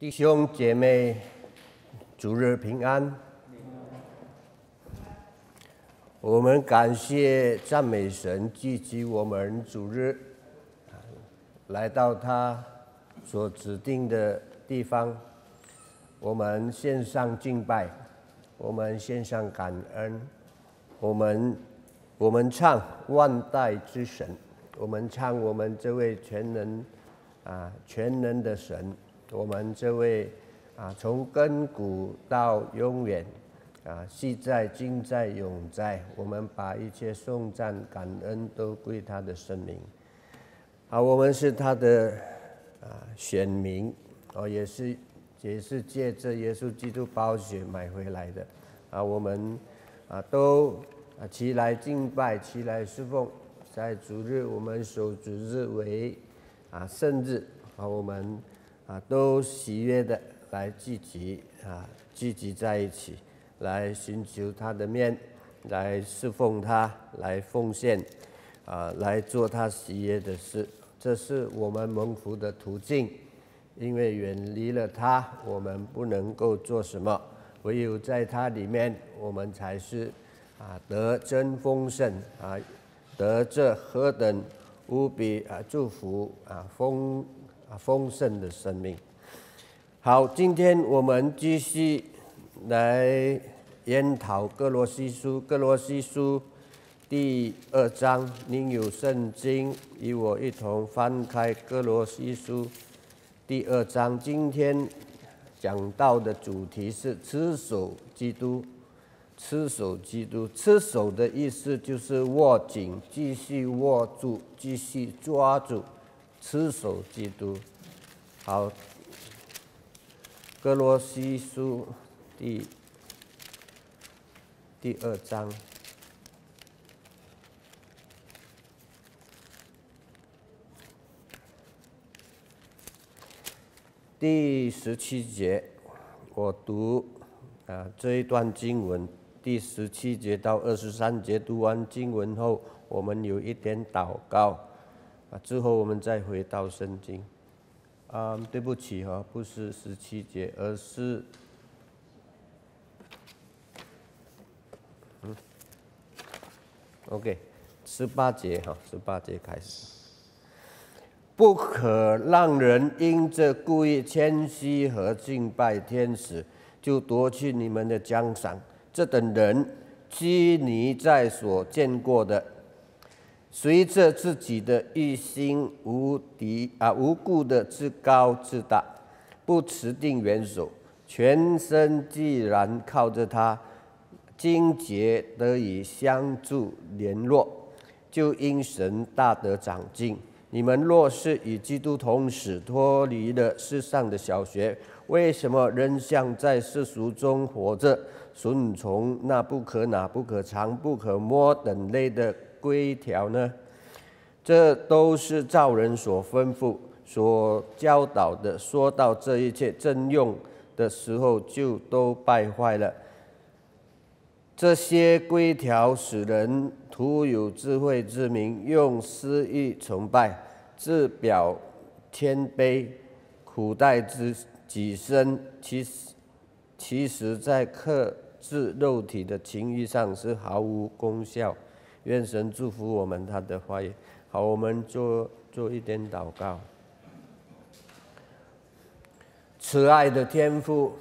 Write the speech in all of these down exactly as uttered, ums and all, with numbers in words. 弟兄姐妹，主日平安！我们感谢赞美神，聚集我们主日，来到他所指定的地方，我们献上敬拜，我们献上感恩，我们我们唱万代之神，我们唱我们这位全能啊全能的神。 我们这位啊，从亘古到永远，啊，昔在、今在、永在，我们把一切颂赞、感恩都归他的圣名。啊，我们是他的啊选民，哦，也是也是借着耶稣基督宝血买回来的。啊，我们啊都啊起来敬拜，起来侍奉。在主日，我们守主日为啊圣日。啊，我们。 啊，都喜悦的来聚集啊，聚集在一起，来寻求他的面，来侍奉他，来奉献，啊，来做他喜悦的事。这是我们蒙福的途径，因为远离了他，我们不能够做什么。唯有在他里面，我们才是啊得真丰盛啊，得这何等无比啊祝福啊丰。 丰盛的生命。好，今天我们继续来研讨《哥罗西书》。《哥罗西书》第二章，您有圣经，与我一同翻开《哥罗西书》第二章。今天讲到的主题是“持守基督”。持守基督，持守的意思就是握紧，继续握住，继续抓住。 持守基督，好。哥罗西书第第二章，第十七节，我读啊这一段经文，第十七节到二十三节。读完经文后，我们有一点祷告。 啊，之后我们再回到圣经。啊、嗯，对不起哈、哦，不是十七节，而是，嗯 ，OK， 十八节哈，十八节开始。不可让人因这故意谦虚和敬拜天使，就夺去你们的奖赏。这等人，基尼在所见过的。 随着自己的欲心无敌啊无故的自高自大，不持定元首，全身既然靠着他，精竭得以相助联络，就因神大得长进。你们若是与基督同死，脱离了世上的小学，为什么仍像在世俗中活着，顺从那不可拿、不可尝、不可摸等类的？ 规条呢？这都是照人所吩咐、所教导的。说到这一切真用的时候，就都败坏了。这些规条使人徒有智慧之名，用私欲崇拜，自表谦卑，苦待之己身。其实，其实在克制肉体的情欲上是毫无功效。 愿神祝福我们，他的话语。好，我们做做一点祷告。慈爱的天父，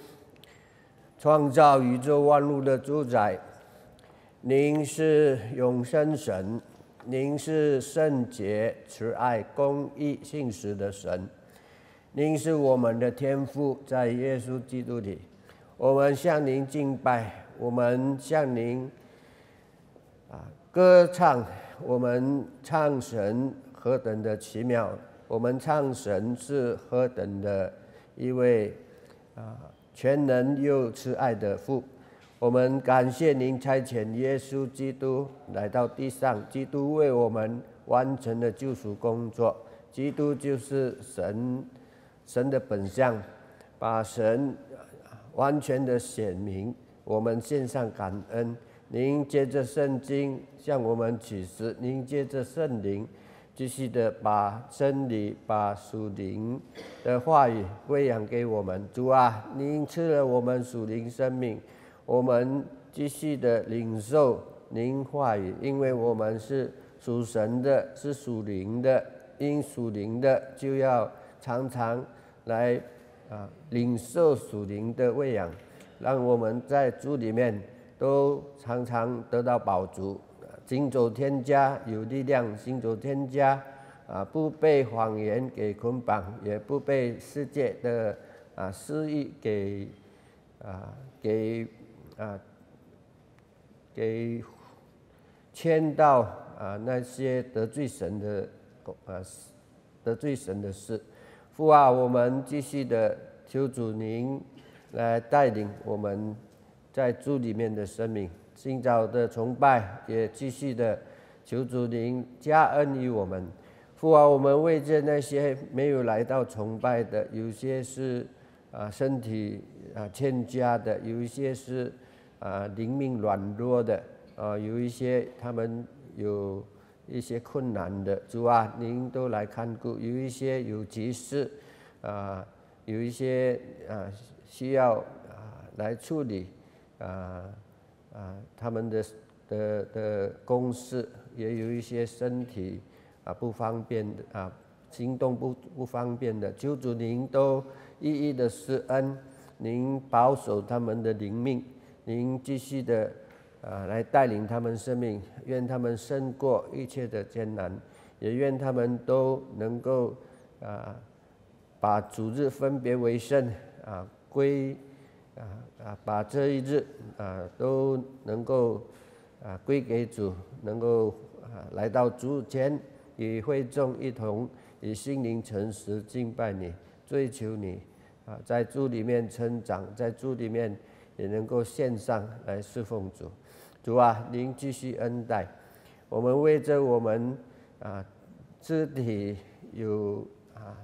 创造宇宙万物的主宰，您是永生神，您是圣洁、慈爱、公义、信实的神，您是我们的天父，在耶稣基督里，我们向您敬拜，我们向您啊。 歌唱，我们唱神何等的奇妙！我们唱神是何等的一位啊，全能又慈爱的父。我们感谢您差遣耶稣基督来到地上，基督为我们完成了救赎工作。基督就是神，神的本相，把神完全的显明。我们献上感恩。 您接着圣经向我们启示，您接着圣灵继续的把真理、把属灵的话语喂养给我们。主啊，你应赐了我们属灵生命，我们继续的领受您话语，因为我们是属神的，是属灵的，因属灵的就要常常来啊领受属灵的喂养，让我们在主里面都常常得到饱足。 行走天家有力量，行走天家啊，不被谎言给捆绑，也不被世界的啊私欲给啊给啊给牵到啊那些得罪神的啊得罪神的事。父啊，我们继续的求主您来带领我们在主里面的生命。 今早的崇拜也继续的求主您加恩于我们，父啊，我们为着那些没有来到崇拜的，有些是啊身体啊欠佳的，有一些是啊灵命软弱的，啊有一些他们有一些困难的，主啊，您都来看顾；有一些有急事，啊有一些啊需要啊来处理，啊。 啊，他们的的的公事也有一些身体啊不方便的啊，行动不不方便的，求主您都一一的施恩，您保守他们的灵命，您继续的啊来带领他们生命，愿他们胜过一切的艰难，也愿他们都能够啊把主日分别为圣啊归。 啊把这一日啊都能够啊归给主，能够啊来到主前，与会众一同以心灵诚实敬拜你，追求你啊，在主里面成长，在主里面也能够献上来侍奉主。主啊，您继续恩待我们，为着我们啊肢体有啊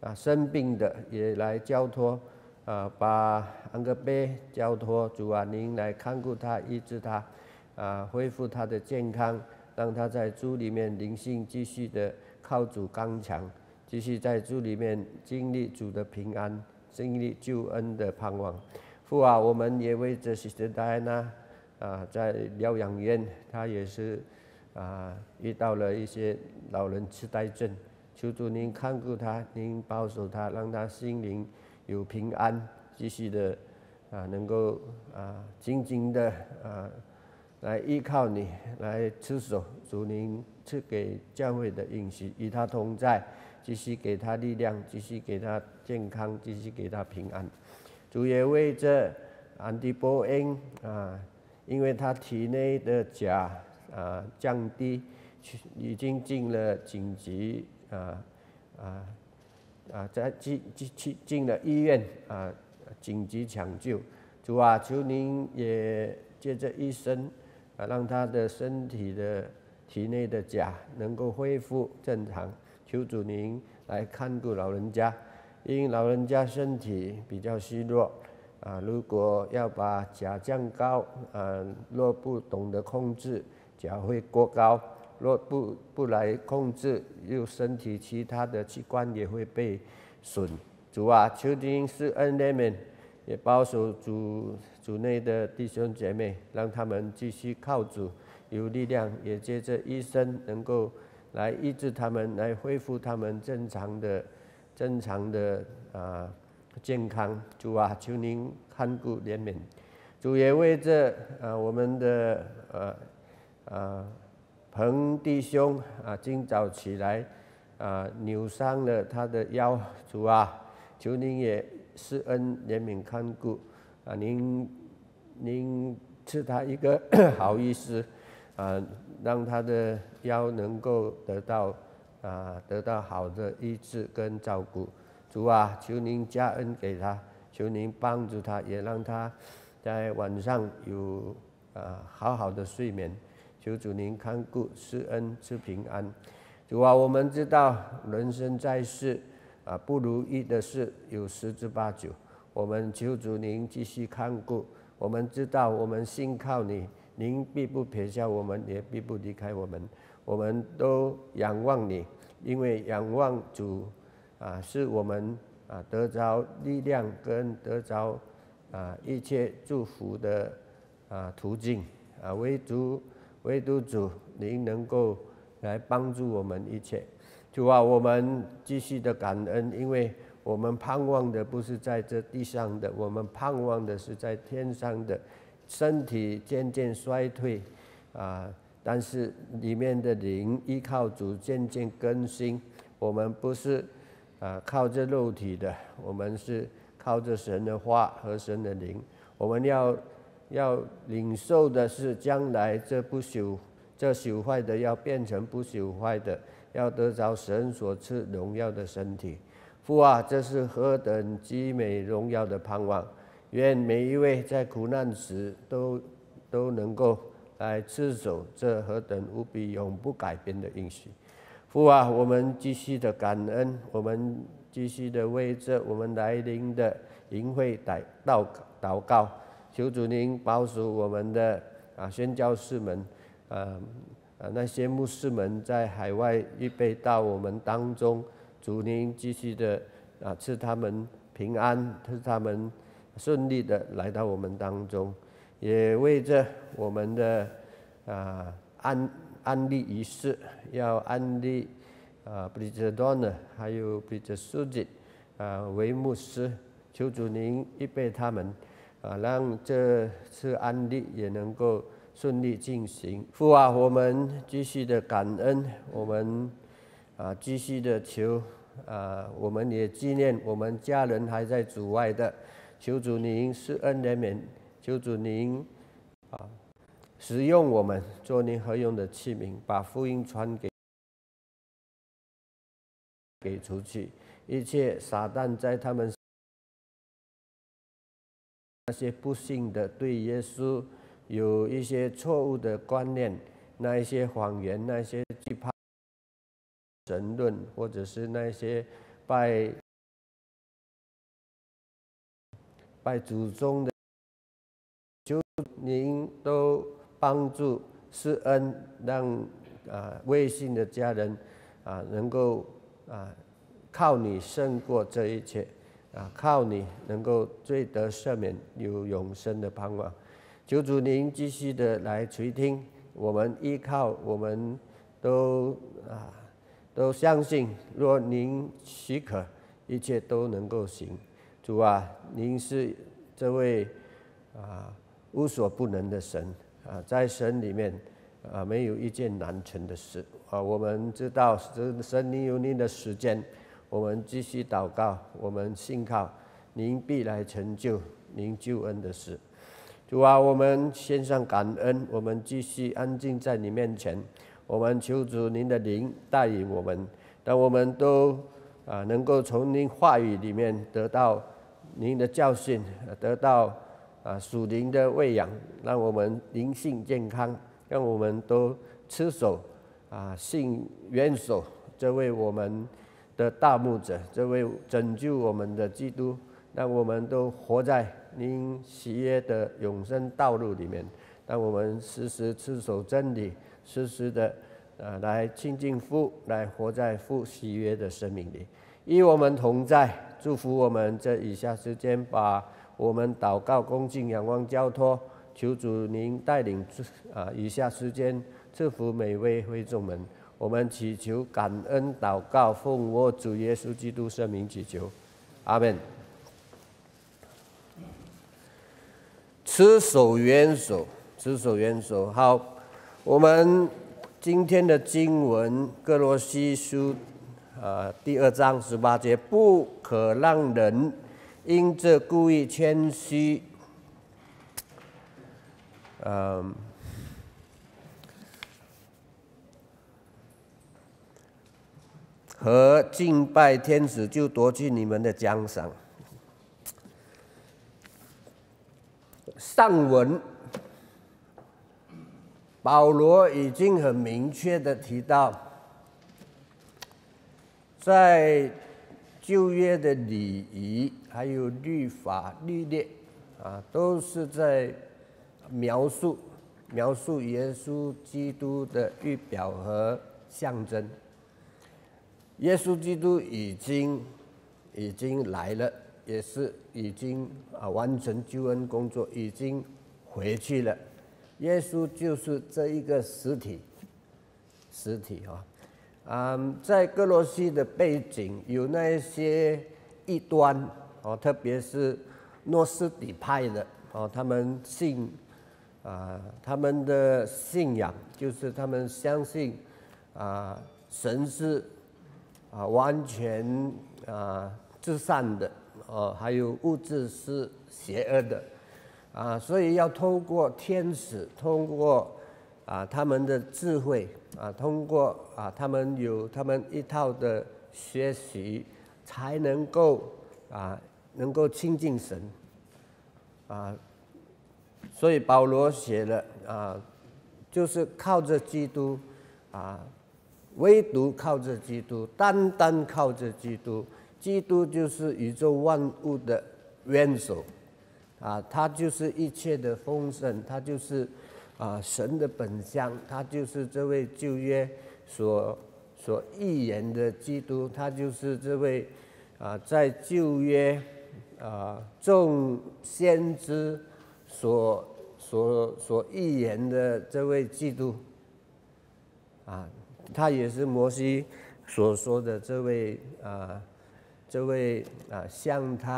啊生病的也来交托。 啊，把安格贝交托主啊，您来看顾他，医治他，啊，恢复他的健康，让他在主里面灵性继续的靠主刚强，继续在主里面经历主的平安，经历救恩的盼望。父啊，我们也为这Sister Diana啊，在疗养院，她也是啊遇到了一些老人痴呆症，求主您看顾她，您保守她，让她心灵。 有平安，继续的啊，能够啊，紧紧的啊，来依靠你，来持守主您赐给教会的应许，与他同在，继续给他力量，继续给他健康，继续给他平安。主也为这安迪波恩啊，因为他体内的钾啊降低，已经进了紧急啊啊。 啊，在进进进进了医院啊，紧急抢救。主啊，求您也借着医生啊，让他的身体的体内的钾能够恢复正常。求主您来看顾老人家，因老人家身体比较虚弱啊，如果要把钾降高啊，若不懂得控制，钾会过高。 若不不来控制，又身体其他的器官也会被损。主啊，求您施恩怜悯，也保守主主内的弟兄姐妹，让他们继续靠主有力量，也借着医生能够来医治他们，来恢复他们正常的、正常的啊健康。主啊，求您看顾怜悯。主也为这啊我们的呃呃。啊 彭弟兄啊，今早起来啊，扭伤了他的腰，主啊，求您也施恩怜悯看顾啊，您您赐他一个好医师啊，让他的腰能够得到啊得到好的医治跟照顾，主啊，求您加恩给他，求您帮助他，也让他在晚上有啊好好的睡眠。 求主您看顾，施恩赐平安。主啊，我们知道人生在世啊，不如意的事有十之八九。我们求主您继续看顾。我们知道，我们信靠你，您必不撇下我们，也必不离开我们。我们都仰望你，因为仰望主啊，是我们啊得着力量跟得着啊一切祝福的啊途径啊。唯独唯独主，您能够来帮助我们一切。主啊，我们继续的感恩，因为我们盼望的不是在这地上的，我们盼望的是在天上的。身体渐渐衰退啊，但是里面的灵依靠主渐渐更新。我们不是啊靠着肉体的，我们是靠着神的话和神的灵。我们要要领受的是将来这不朽、这朽坏的要变成不朽坏的，要得着神所赐荣耀的身体。父啊，这是何等极美荣耀的盼望！愿每一位在苦难时都都能够来持守这何等无比永不改变的应许。父啊，我们继续的感恩，我们继续的为这我们来临的营会祷祷告，求主您保守我们的啊宣教士们，呃呃那些牧师们在海外预备到我们当中，主您继续的啊赐他们平安，赐他们顺利的来到我们当中，也为着我们的啊、呃、安安利仪式，要安利啊 Bridget Donner 还有 Bridget Sujit 啊、呃、为牧师，求主您预备他们啊、呃，让这次安利也能够顺利进行。父啊，我们继续的感恩，我们啊、呃、继续的求啊、呃，我们也纪念我们家人还在主外的。求主您施恩怜悯，求主您啊，使用我们做您合用的器皿，把福音传给给出去。一切撒旦在他们那些不幸的对耶稣有一些错误的观念，那一些谎言，那些惧怕神论，或者是那些拜。拜祖宗的，求您都帮助施恩，让啊未信的家人啊能够啊靠你胜过这一切啊，靠你能够罪得赦免，有永生的盼望。求主您继续的来垂听我们依靠，我们都啊都相信，若您许可，一切都能够行。主啊，您是这位啊无所不能的神啊，在神里面啊没有一件难成的事啊。我们知道神您有您的时间，我们继续祷告，我们信靠您必来成就您救恩的事。主啊，我们献上感恩，我们继续安静在你面前，我们求主您的灵带领我们，让我们都啊能够从您话语里面得到您的教训，得到啊属灵的喂养，让我们灵性健康，让我们都持守啊信元首这位我们的大牧者，这位拯救我们的基督，让我们都活在您喜悦的永生道路里面，让我们时时持守真理，时时的啊来亲近父，来活在父喜悦的生命里，与我们同在。祝福我们这以下时间，把我们祷告、恭敬、仰望、交托，求主您带领啊！以下时间赐福每位会众们，我们祈求感恩祷告，奉我主耶稣基督圣名祈求，阿们。持守元首，持守元首。好，我们今天的经文《哥罗西书》。呃，第二章十八节，不可让人因这故意谦虚。嗯，和敬拜天使就夺去你们的奖赏。上文，保罗已经很明确的提到。在旧约的礼仪还有律法律例啊，都是在描述描述耶稣基督的预表和象征。耶稣基督已经已经来了，也是已经啊完成救恩工作，已经回去了。耶稣就是这一个实体，实体啊。 嗯， um, 在哥罗西的背景有那些异端哦，特别是诺斯底派的哦，他们信啊、呃，他们的信仰就是他们相信啊、呃，神是啊、呃、完全啊、呃、至善的哦，还有物质是邪恶的啊、呃，所以要透过天使，通过啊、呃、他们的智慧。 啊，通过啊，他们有他们一套的学习，才能够啊，能够亲近神啊。所以保罗写了啊，就是靠着基督啊，唯独靠着基督，单单靠着基督。基督就是宇宙万物的元首啊，他就是一切的丰盛，他就是。 啊，神的本相，他就是这位旧约所所预言的基督，他就是这位啊，在旧约啊众先知所所所预言的这位基督啊，他也是摩西所说的这位啊，这位啊像他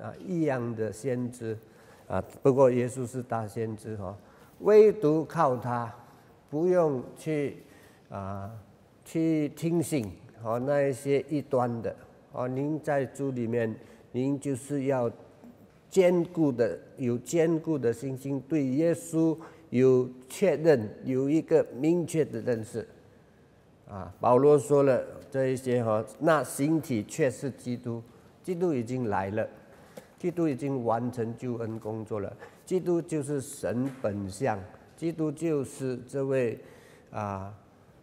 啊一样的先知啊，不过耶稣是大先知哈。 唯独靠他，不用去啊、呃、去听信和、哦、那一些异端的哦。您在主里面，您就是要坚固的，有坚固的信心，对耶稣有确认，有一个明确的认识。啊，保罗说了这一些哈、哦，那形体却是基督，基督已经来了，基督已经完成救恩工作了。 基督就是神本相，基督就是这位啊，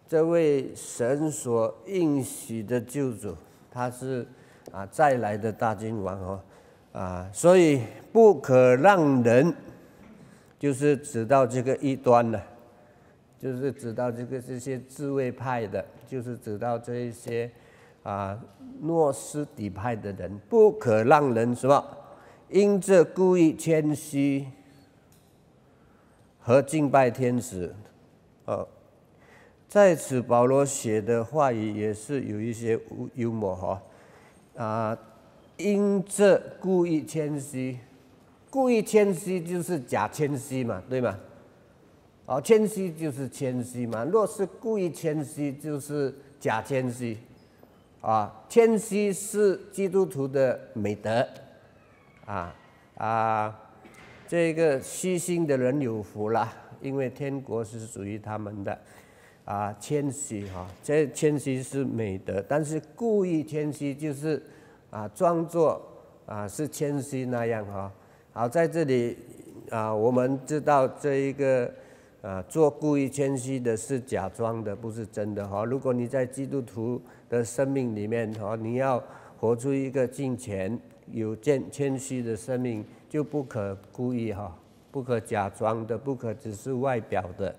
这位神所应许的救主，他是啊再来的大君王哦，啊，所以不可让人，就是指到这个异端了，就是指到这个这些智慧派的，就是指到这一些啊诺斯底派的人，不可让人什么，因这故意谦虚。 和敬拜天使，呃，在此保罗写的话语也是有一些幽默哈，啊，因这故意谦虚，故意谦虚就是假谦虚嘛，对吗？哦，谦虚就是谦虚嘛，若是故意谦虚就是假谦虚，啊，谦虚是基督徒的美德，啊啊。 这个虚心的人有福啦，因为天国是属于他们的。啊，谦虚哈，这谦虚是美德，但是故意谦虚就是啊，装作啊是谦虚那样哈。好，在这里啊，我们知道这一个啊，做故意谦虚的是假装的，不是真的哈。如果你在基督徒的生命里面哈，你要活出一个敬虔、有谦谦虚的生命。 就不可故意哈，不可假装的，不可只是外表的，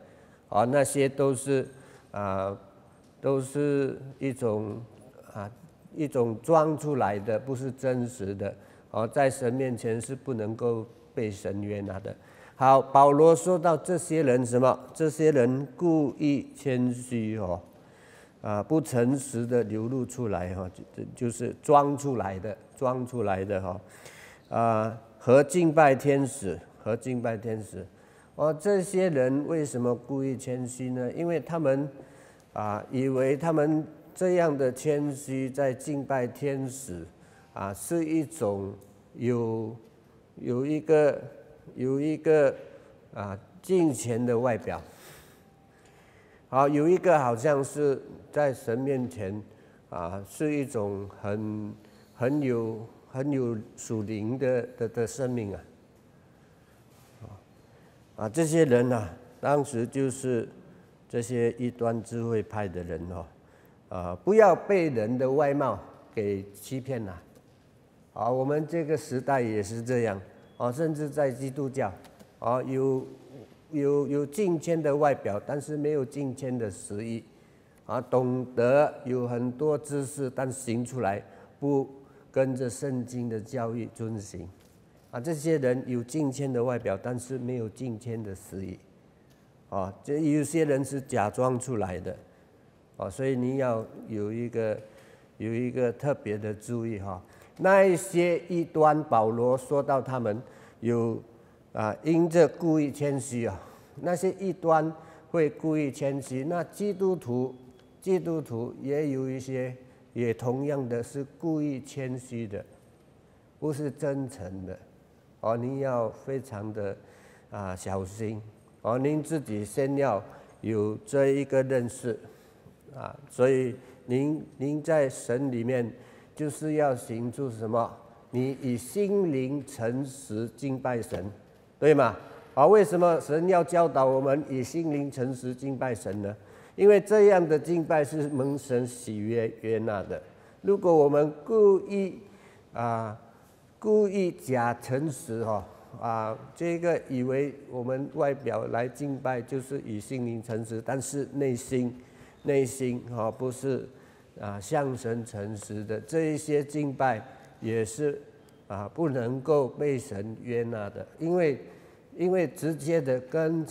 啊，那些都是啊、呃，都是一种啊一种装出来的，不是真实的。哦，在神面前是不能够被神悦纳的。好，保罗说到这些人什么？这些人故意谦虚哦，啊，不诚实的流露出来哈，就就是装出来的，装出来的哈，啊。 和敬拜天使，和敬拜天使，哦，这些人为什么故意谦虚呢？因为他们啊，以为他们这样的谦虚在敬拜天使，啊，是一种有有一个有一个啊敬虔的外表，好，有一个好像是在神面前啊，是一种很很有。 很有属灵的的的生命啊，啊，这些人啊，当时就是这些异端智慧派的人哦，啊，不要被人的外貌给欺骗了，啊，我们这个时代也是这样，啊，甚至在基督教，啊，有有有敬谦的外表，但是没有敬谦的实意，啊，懂得有很多知识，但行出来不跟着圣经的教育遵行，啊，这些人有敬谦的外表，但是没有敬谦的实意，啊，这有些人是假装出来的，啊，所以你要有一个有一个特别的注意哈。那一些异端，保罗说到他们有。 啊，因着故意谦虚啊，那些异端会故意谦虚。那基督徒，基督徒也有一些，也同样的是故意谦虚的，不是真诚的。哦，您要非常的啊小心。哦，您自己先要有这一个认识啊，所以您您在神里面就是要行出什么？你以心灵诚实敬拜神。 对吗？啊，为什么神要教导我们以心灵诚实敬拜神呢？因为这样的敬拜是蒙神喜悦悦纳的。如果我们故意啊，故意假诚实哈啊，这个以为我们外表来敬拜就是以心灵诚实，但是内心内心哈不是啊向神诚实的，这一些敬拜也是。 啊，不能够被神悦纳的，因为，因为直接的跟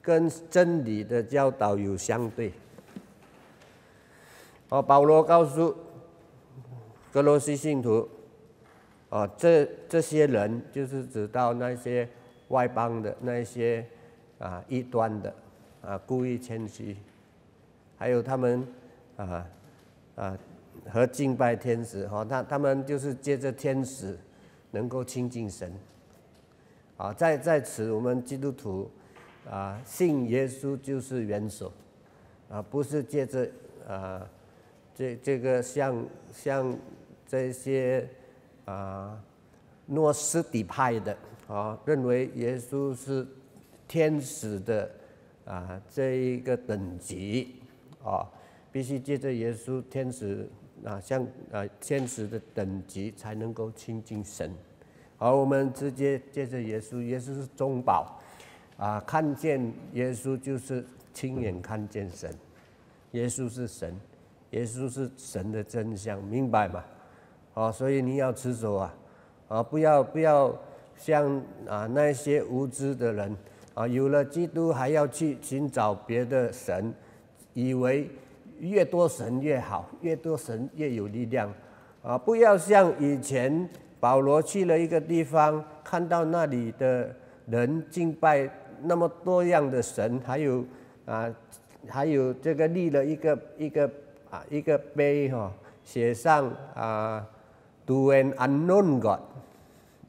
跟真理的教导有相对。哦，保罗告诉格罗西信徒，啊，这这些人就是指到那些外邦的那些啊异端的啊故意谦虚，还有他们啊啊和敬拜天使哈、哦，他他们就是借着天使。 能够亲近神，啊，在在此我们基督徒，啊，信耶稣就是元首，啊，不是借着啊，这这个像像这些啊诺斯底派的啊，认为耶稣是天使的啊这一个等级啊，必须借着耶稣天使。 啊，像啊，天使的等级才能够亲近神，而我们直接借着耶稣，耶稣是中保，啊，看见耶稣就是亲眼看见神，耶稣是神，耶稣是神的真相，明白吗？啊，所以你要持守啊，啊，不要不要像啊那些无知的人啊，有了基督还要去寻找别的神，以为。 越多神越好，越多神越有力量，啊！不要像以前保罗去了一个地方，看到那里的人敬拜那么多样的神，还有啊，还有这个立了一个一个啊一个碑哈、哦，写上啊 ，to an unknown God，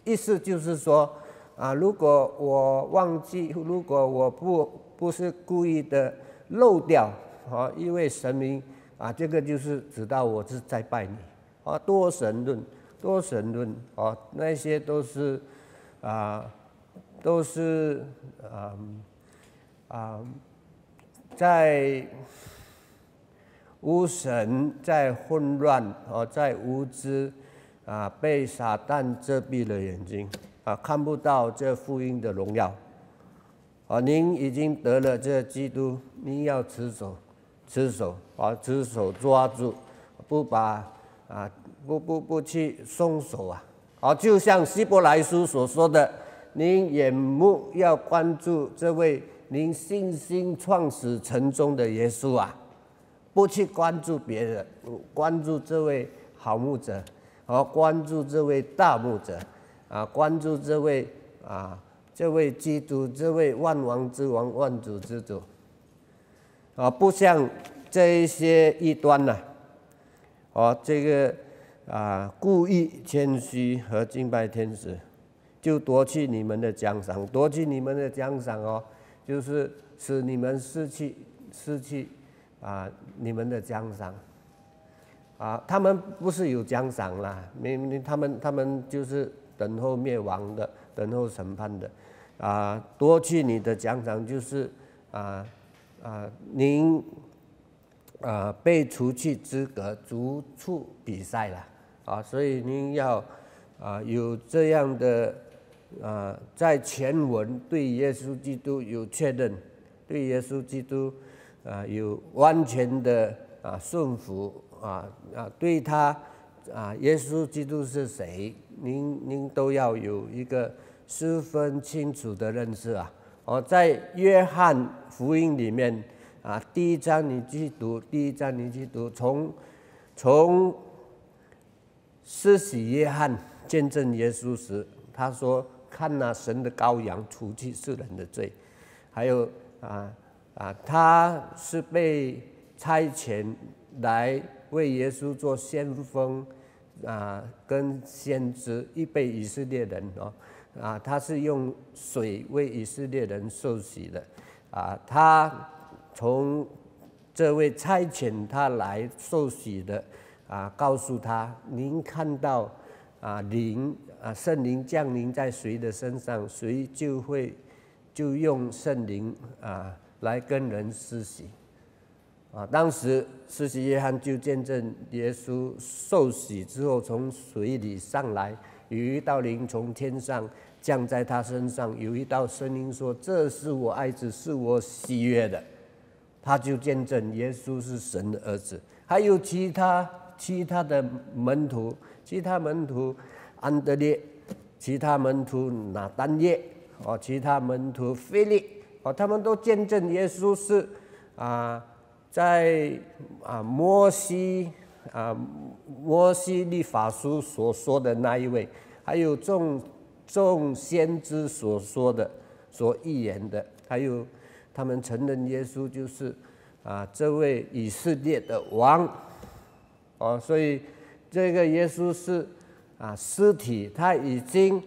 意思就是说啊，如果我忘记，如果我不不是故意的漏掉。 啊，因为神明啊，这个就是知道我是在拜你啊，多神论，多神论啊，那些都是啊，都是啊啊，在无神，在混乱啊，在无知啊，被撒旦遮蔽了眼睛啊，看不到这福音的荣耀啊。您已经得了这基督，您要持守。 持守啊，持守抓住，不把啊，不不不去松手啊！啊，就像希伯来书所说的，您眼目要关注这位您信心创始成终的耶稣啊，不去关注别人，关注这位好牧者，啊，关注这位大牧者，啊，关注这位啊，这位基督，这位万王之王，万主之主。 啊，不像这一些异端呐，哦，这个啊，故意谦虚和敬拜天使，就夺去你们的奖赏，夺去你们的奖赏哦，就是使你们失去失去啊你们的奖赏，啊，他们不是有奖赏啦，没他们他们就是等候灭亡的，等候审判的，啊，夺去你的奖赏就是啊。 啊，您啊被除去资格，逐出比赛了啊，所以您要啊有这样的呃，在前文对耶稣基督有确认，对耶稣基督啊、呃、有完全的啊顺服啊啊，对他啊，耶稣基督是谁，您您都要有一个十分清楚的认识啊。哦，在约翰福音里面啊，第一章你去读，第一章你去读，从从施洗约翰见证耶稣时，他说：“看哪，神的羔羊，除去世人的罪。”还有啊啊，他是被差遣来为耶稣做先锋啊，跟先知，预备以色列人哦。啊，他是用水为以色列人受洗的，啊，他从这位差遣他来受洗的，啊，告诉他，您看到啊灵啊圣灵降临在谁的身上，谁就会就用圣灵啊来跟人施洗，啊，当时施洗约翰就见证耶稣受洗之后从水里上来。有一道灵从天上降在他身上，有一道声音说：“这是我爱子，是我喜悦的。”他就见证耶稣是神的儿子。还有其他其他的门徒，其他门徒安德烈，其他门徒拿单耶，哦，其他门徒腓力，哦，他们都见证耶稣是啊，在啊摩西。啊，摩西律法书所说的那一位，还有众众先知所说的、所预言的，还有他们承认耶稣就是啊这位以色列的王，哦，所以这个耶稣是啊实体，他已经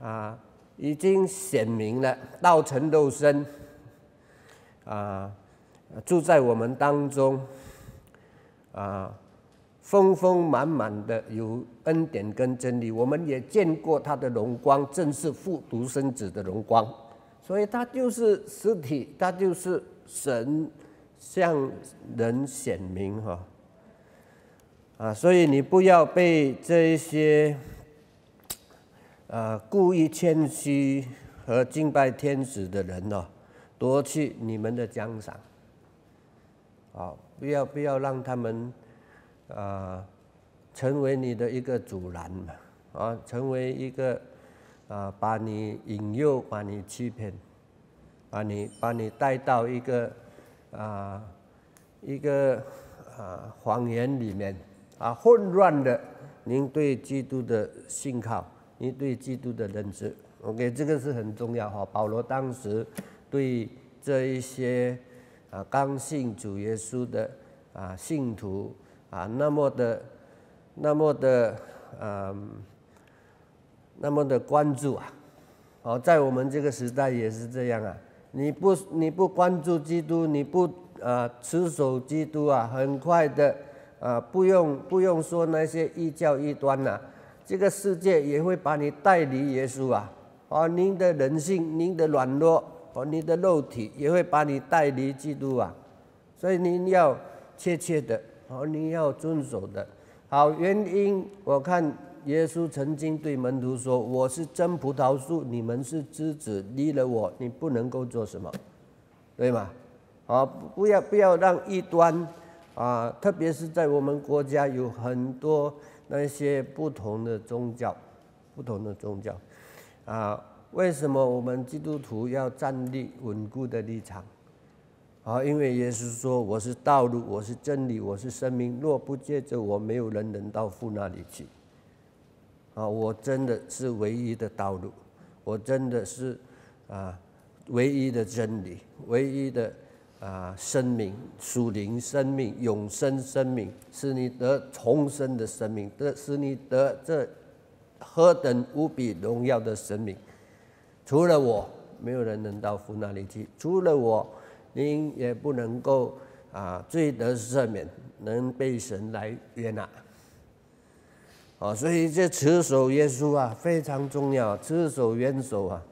啊已经显明了，道成肉身，啊住在我们当中，啊。丰丰满满的有恩典跟真理，我们也见过他的荣光，正是父独生子的荣光，所以他就是实体，他就是神向人显明哈。啊，所以你不要被这些呃故意谦虚和敬拜天使的人哦夺去你们的奖赏，啊，不要不要让他们。啊、呃，成为你的一个阻拦嘛，啊，成为一个啊、呃，把你引诱，把你欺骗，把你把你带到一个啊、呃，一个啊、呃、谎言里面啊，混乱的您对基督的信靠，您对基督的认知 ，OK， 这个是很重要哈。保罗当时对这一些啊刚信主耶稣的啊信徒。啊，那么的，那么的，嗯，那么的关注啊，哦，在我们这个时代也是这样啊。你不你不关注基督，你不啊持守基督啊，很快的啊，不用不用说那些异教异端呐、啊，这个世界也会把你带离耶稣啊。哦，您的人性，您的软弱，哦，您的肉体也会把你带离基督啊。所以您要切切的。哦，你要遵守的。好，原因我看耶稣曾经对门徒说：“我是真葡萄树，你们是枝子，离了我，你不能够做什么，对吗？”好，不要不要让异端啊，特别是在我们国家有很多那些不同的宗教，不同的宗教啊，为什么我们基督徒要站立稳固的立场？好，因为耶稣说：“我是道路，我是真理，我是生命。若不借着我，没有人能到父那里去。”啊，我真的是唯一的道路，我真的是啊，唯一的真理，唯一的啊生命，属灵生命，永生生命，使你得重生的生命，得使你得这何等无比荣耀的生命。除了我，没有人能到父那里去。除了我。您也不能够啊，罪得赦免，能被神来悦纳。哦，所以这持守耶稣啊非常重要，持守元首啊。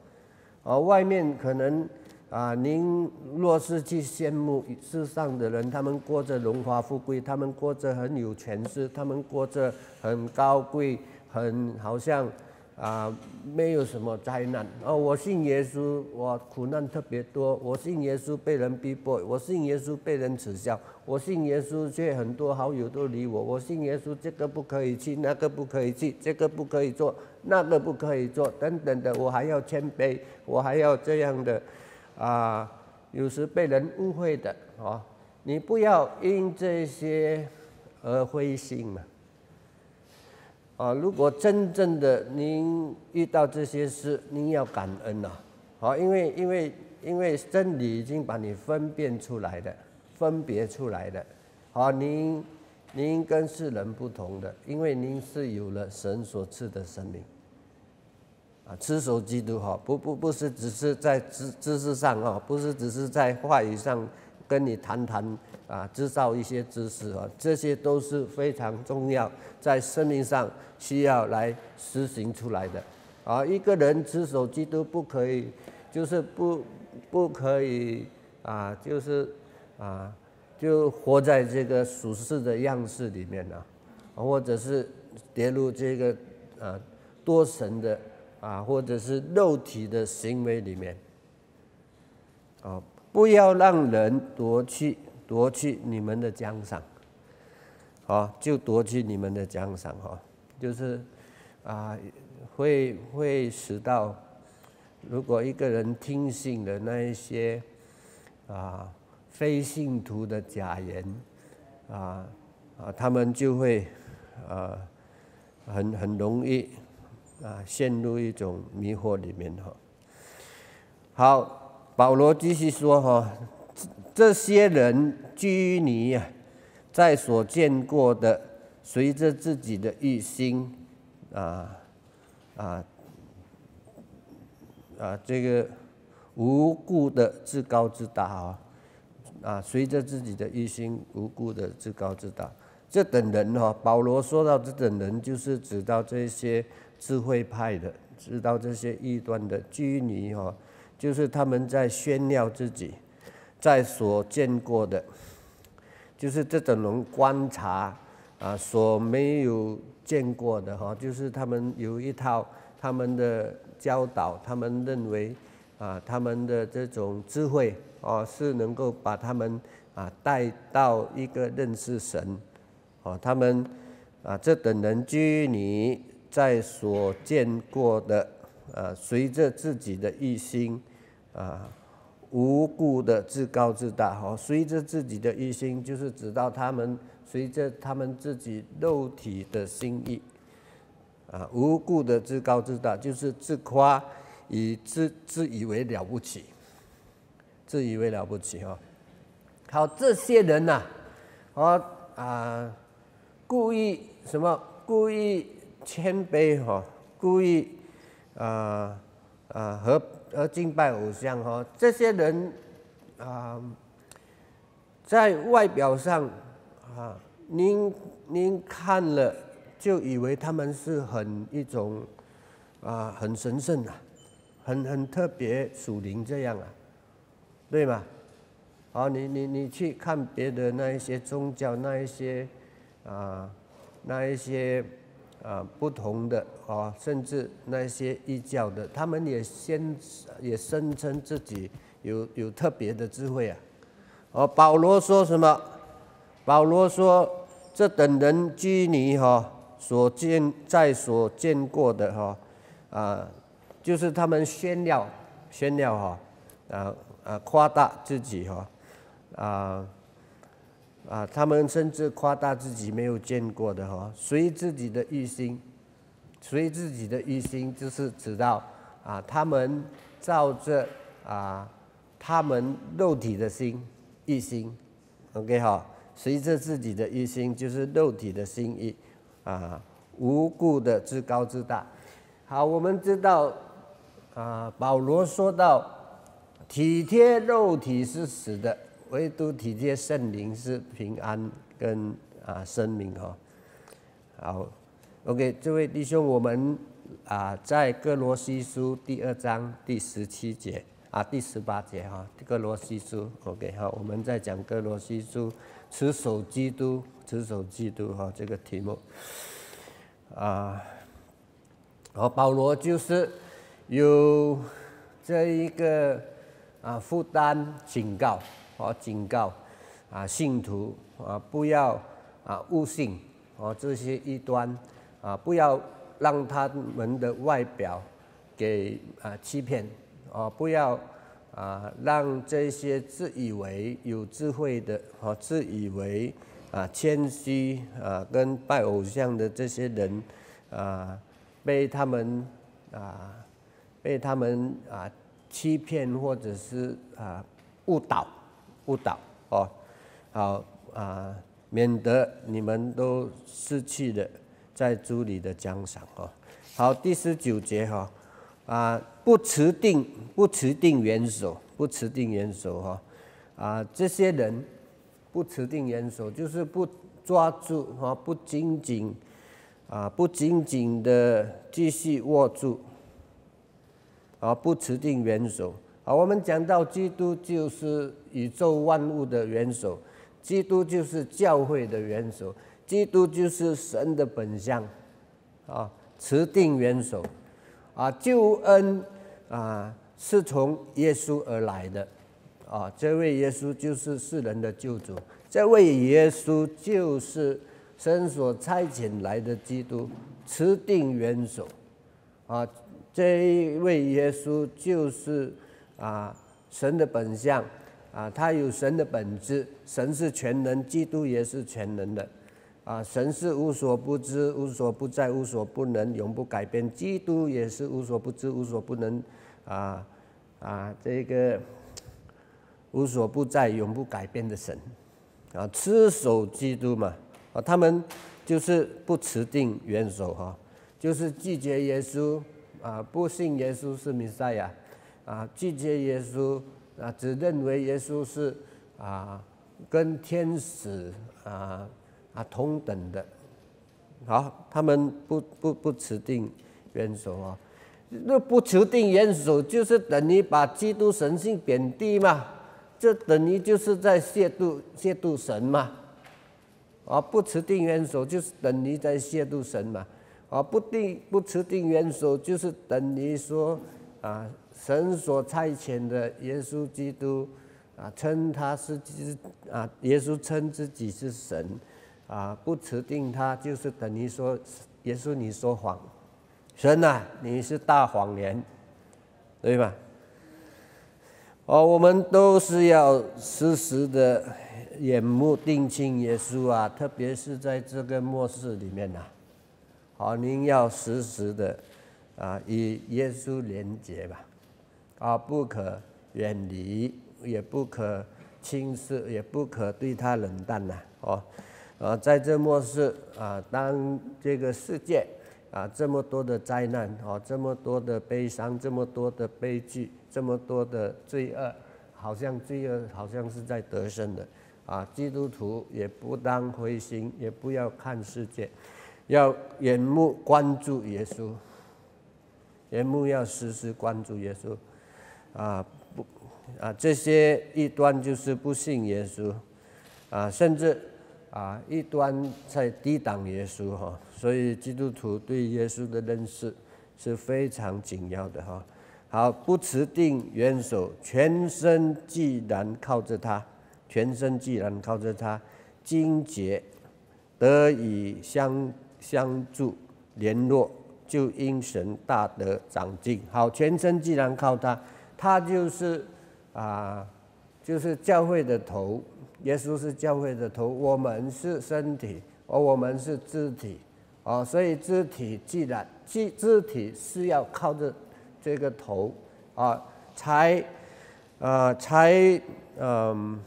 哦，外面可能啊，您若是去羡慕世上的人，他们过着荣华富贵，他们过着很有权势，他们过着很高贵，很好像啊、呃，没有什么灾难。哦，我信耶稣，我苦难特别多。我信耶稣被人逼迫，我信耶稣被人耻笑，我信耶稣却很多好友都离我。我信耶稣，这个不可以去，那个不可以去，这个不可以做，那个不可以做，等等的。我还要谦卑，我还要这样的，啊、呃，有时被人误会的哦。你不要因这些而灰心嘛。 啊，如果真正的您遇到这些事，您要感恩呐、啊，啊，因为因为因为真理已经把你分辨出来的，分别出来的，啊，您您跟世人不同的，因为您是有了神所赐的生命，啊，持守基督哈，不不不是只是在知知识上啊，不是只是在话语上跟你谈谈。 啊，制造一些知识啊，这些都是非常重要，在生命上需要来实行出来的。啊，一个人持守基督不可以，就是不不可以啊，就是啊，就活在这个俗世的样式里面啊，或者是跌入这个啊多神的啊，或者是肉体的行为里面。啊，不要让人夺去。 夺去你们的奖赏，啊，就夺去你们的奖赏哈，就是啊，会会使到，如果一个人听信了那一些啊非信徒的假言，啊啊，他们就会啊很很容易啊陷入一种迷惑里面哈。好，保罗继续说哈。 这些人拘泥啊，在所见过的，随着自己的欲心，啊啊啊，这个无故的自高自大啊，啊，随着自己的欲心无故的自高自大，这等人哈、啊，保罗说到这等人，就是指到这些智慧派的，指到这些异端的拘泥哈、啊，就是他们在炫耀自己。 在所见过的，就是这种人观察啊，所没有见过的哈，就是他们有一套他们的教导，他们认为啊，他们的这种智慧哦，是能够把他们啊带到一个认识神哦，他们啊这等人拘泥在所见过的啊，随着自己的欲心啊。 无故的自高自大，哦，随着自己的欲心，就是指到他们随着他们自己肉体的心意，啊，无故的自高自大，就是自夸，以自自以为了不起，自以为了不起，哈、哦。好，这些人呐、啊，哦啊，故意什么？故意谦卑，哈、哦，故意啊啊和。 而敬拜偶像哈，这些人啊、呃，在外表上啊，您您看了就以为他们是很一种啊、呃，很神圣啊，很很特别属灵这样啊，对吗？好，你你你去看别的那一些宗教，那一些啊、呃，那一些。 啊，不同的啊，甚至那些异教的，他们也先也声称自己有有特别的智慧啊。哦，保罗说什么？保罗说，这等人拘泥哈，所见在所见过的哈，啊，就是他们炫耀炫耀哈，啊啊，夸大自己哈，啊。 啊，他们甚至夸大自己没有见过的哈、哦，随自己的欲心，随自己的欲心，就是指到啊，他们照着啊，他们肉体的心欲心 ，OK 哈、哦，随着自己的欲心，就是肉体的心意啊，无故的自高自大。好，我们知道啊，保罗说到，体贴肉体是死的。 唯独体贴圣灵是平安跟啊生命哈，好 ，OK， 这位弟兄，我们啊在哥罗西书第二章第十七节啊第十八节哈，哥罗西书 OK 好，我们在讲哥罗西书持守基督持守基督哈这个题目啊，然后保罗就是有这一个啊负担警告哦，警告啊信徒啊不要啊误信哦这些异端啊，不要让他们的外表给啊欺骗哦，不要啊让这些自以为有智慧的和自以为啊谦虚啊跟拜偶像的这些人啊。 被他们啊，被他们啊欺骗或者是啊误导，误导哦，好啊，免得你们都失去了在主里的奖赏哦。好，第十九节哈、哦、啊，不持定不持定元首，不持定元首哈、哦、啊，这些人不持定元首，就是不抓住哈、哦，不紧紧。 啊，不紧紧的继续握住，啊，不持定元首。啊，我们讲到基督就是宇宙万物的元首，基督就是教会的元首，基督就是神的本相，啊，持定元首，啊，救恩啊是从耶稣而来的，啊，这位耶稣就是世人的救主，这位耶稣就是。 神所差遣来的基督，持定元首，啊，这一位耶稣就是啊神的本相，啊，他有神的本质，神是全能，基督也是全能的，啊，神是无所不知、无所不在、无所不能，永不改变，基督也是无所不知、无所不能，啊啊，这个无所不在、永不改变的神，啊，持守基督嘛。 啊，他们就是不持定元首哈，就是拒绝耶稣啊，不信耶稣是弥赛亚啊，拒绝耶稣啊，只认为耶稣是啊跟天使啊啊同等的。好，他们不不不持定元首啊，那不持定元首就是等于把基督神性贬低嘛，这等于就是在亵渎亵渎神嘛。 啊，不持定元首就是等于在亵渎神嘛，啊，不定不持定元首就是等于说啊，神所差遣的耶稣基督啊，称他是啊，耶稣称自己是神，啊，不持定他就是等于说耶稣你说谎，神啊，你是大谎言，对吧？哦，我们都是要时时的。 眼目定睛耶稣啊，特别是在这个末世里面呐、啊，好，您要时时的啊与耶稣连结吧，啊，不可远离，也不可轻视，也不可对他冷淡呐、啊，哦，啊，在这末世啊，当这个世界啊这么多的灾难，哦、啊，这么多的悲伤，这么多的悲剧，这么多的罪恶，好像罪恶好像是在得胜的。 啊，基督徒也不当灰心，也不要看世界，要眼目关注耶稣，眼目要时时关注耶稣。啊，不，啊，这些异端就是不信耶稣，啊，甚至啊，异端在抵挡耶稣哈、哦，所以基督徒对耶稣的认识是非常紧要的哈、哦。好，不持定元首，全身既然靠着他。 全身既然靠着他，精竭得以相相助联络，就因神大德长进。好，全身既然靠他，他就是啊，就是教会的头，耶稣是教会的头，我们是身体，而我们是肢体，哦，所以肢体既然肢肢体是要靠着这个头啊，才啊、呃、才嗯。呃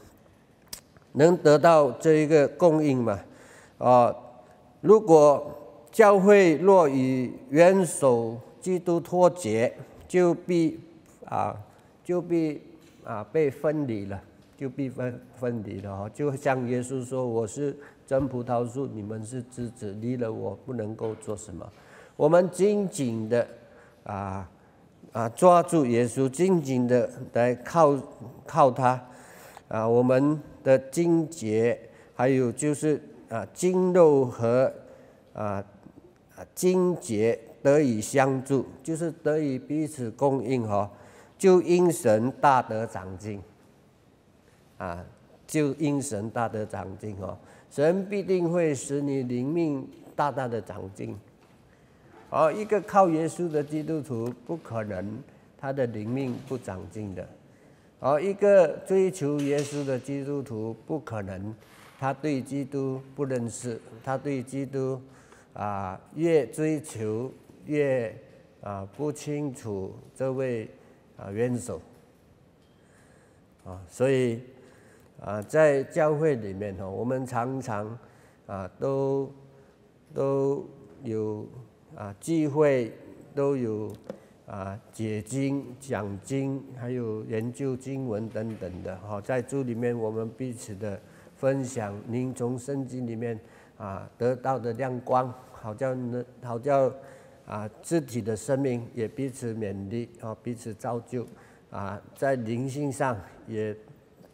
能得到这一个供应嘛？啊，如果教会若与元首基督脱节，就必啊就必啊被分离了，就必分分离了哈。就像耶稣说：“我是真葡萄树，你们是枝子，离了我不能够做什么。”我们紧紧的啊啊抓住耶稣，紧紧的来靠靠他啊，我们。 的精竭，还有就是啊，精肉和啊啊精竭得以相助，就是得以彼此供应哈，就因神大得长进，啊，就因神大得长进哦，神必定会使你灵命大大的长进。而一个靠耶稣的基督徒不可能他的灵命不长进的，而一个追求耶稣的基督徒不可能他对基督不认识，他对基督。 啊，越追求越啊不清楚这位啊元首啊，所以啊在教会里面哦，我们常常啊都都有啊聚会，都有啊解经、讲经，还有研究经文等等的哈，在主里面我们彼此的分享，您从圣经里面。 啊，得到的亮光，好叫呢，好叫啊，自己的生命也彼此勉励啊，彼此造就啊，在灵性上也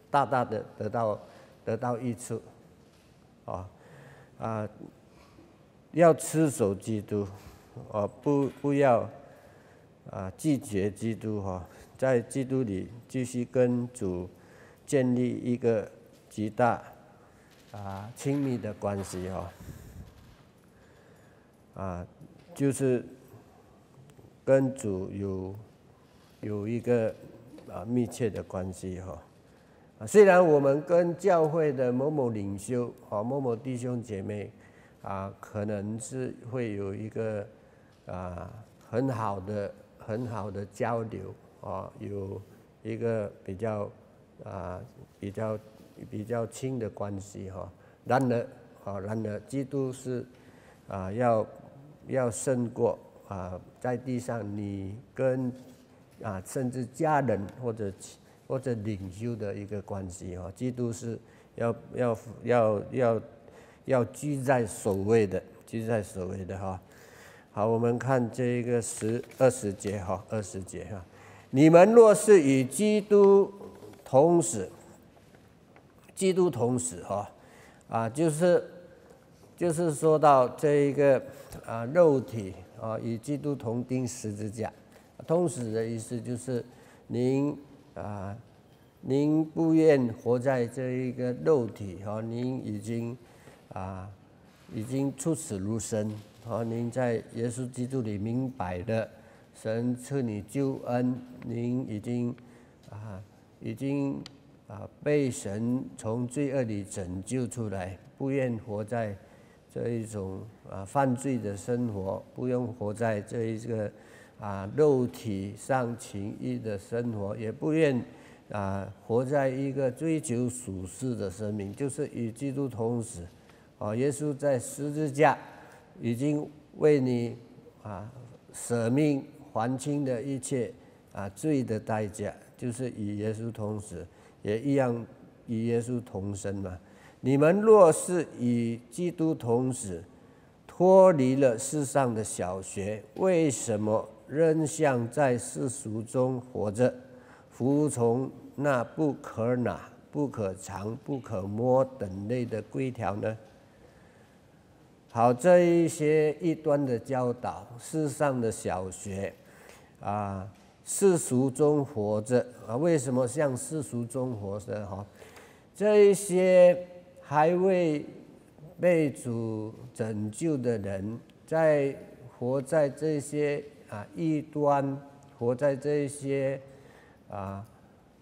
大大的得到得到益处，啊啊，要持守基督，啊不不要啊拒绝基督哈、啊，在基督里继续跟主建立一个极大。 啊，亲密的关系哦，啊，就是跟主有有一个啊密切的关系哈。啊，虽然我们跟教会的某某领袖啊、某某弟兄姐妹啊，可能是会有一个啊很好的、很好的交流啊，有一个比较啊比较。 比较亲的关系哈，然而，啊，然而，基督是，啊，要要胜过啊，在地上你跟啊，甚至家人或者或者领袖的一个关系哈，基督是要要要要要居在首位的，居在首位的哈。好，我们看这个十二十节哈，二十节哈，你们若是与基督同死。 基督同死哈，啊，就是就是说到这一个啊肉体啊与基督同钉十字架，同死的意思就是您啊您不愿活在这一个肉体哈，您已经啊已经出死入生，啊，您在耶稣基督里明白了神赐你救恩，您已经啊已经。 啊，被神从罪恶里拯救出来，不愿活在这一种啊犯罪的生活，不用活在这一个啊肉体上情欲的生活，也不愿啊活在一个追求属世的生命，就是与基督同死。啊，耶稣在十字架已经为你啊舍命还清的一切啊罪的代价，就是与耶稣同死。 也一样与耶稣同生嘛。你们若是与基督同死，脱离了世上的小学，为什么仍像在世俗中活着，服从那不可拿、不可尝、不可摸等类的规条呢？好，这一些异端的教导，世上的小学，啊。 世俗中活着啊？为什么像世俗中活着？哈，这一些还未被主拯救的人，在活在这些啊异端，活在这些啊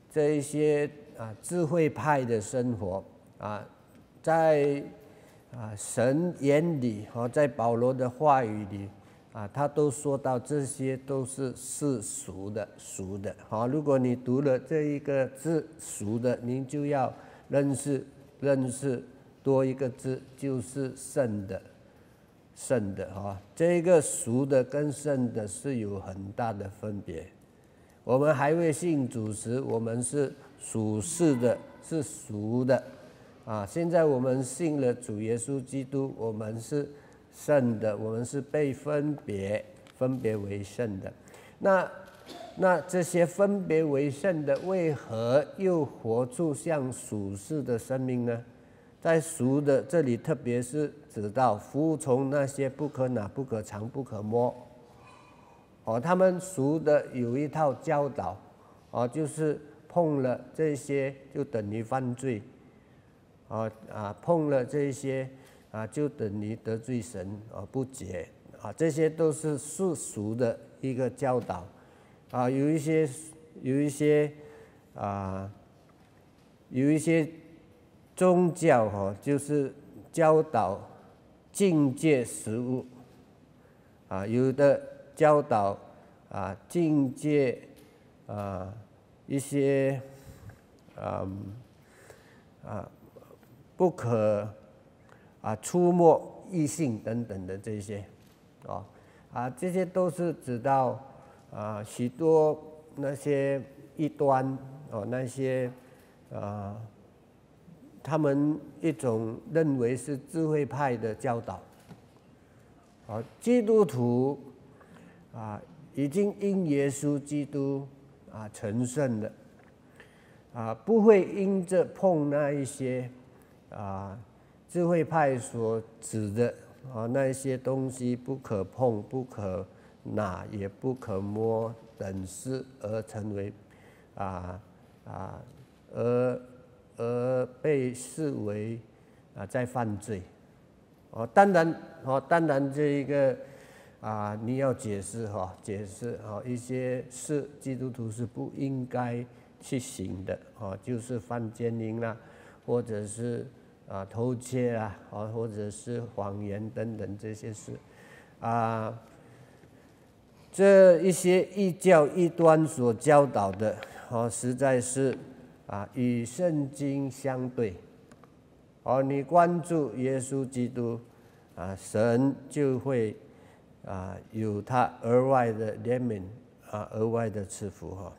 这一些啊智慧派的生活啊，在啊神眼里和在保罗的话语里。 啊，他都说到这些都是世俗的、俗的。好，如果你读了这一个字“俗的”，您就要认识认识多一个字，就是“圣的”。圣的哈，这一个“俗的”跟“圣的”是有很大的分别。我们还未信主时，我们是属世的，是俗的。啊，现在我们信了主耶稣基督，我们是。 圣的，我们是被分别分别为圣的。那那这些分别为圣的，为何又活出像属世的生命呢？在俗的这里，特别是指到服从那些不可拿、不可尝、不可摸哦，他们俗的有一套教导，哦，就是碰了这些就等于犯罪，哦啊，碰了这些啊就等于得罪神啊不解啊，这些都是世俗的一个教导，啊，有一些有一些啊有一些宗教哦，就是教导境界食物，啊，有的教导啊境界啊一些啊啊不可啊触摸异性等等的这些，哦啊这些都是指到啊许多那些异端哦那些啊他们一种认为是智慧派的教导，啊基督徒。 啊，已经因耶稣基督啊成圣了，啊，不会因着碰那一些啊智慧派所指的啊那一些东西不可碰、不可拿、也不可摸等事而成为啊啊而而被视为啊在犯罪。哦，当然哦，当然这一个。 啊，你要解释哈、哦，解释哈、哦，一些事基督徒是不应该去行的哦，就是犯奸淫啦，或者是啊偷窃啦，哦，或者是谎言等等这些事，啊，这一些异教异端所教导的哦，实在是啊与圣经相对，哦，你关注耶稣基督啊，神就会。 啊，有他额外的怜悯啊，额外的赐福哈。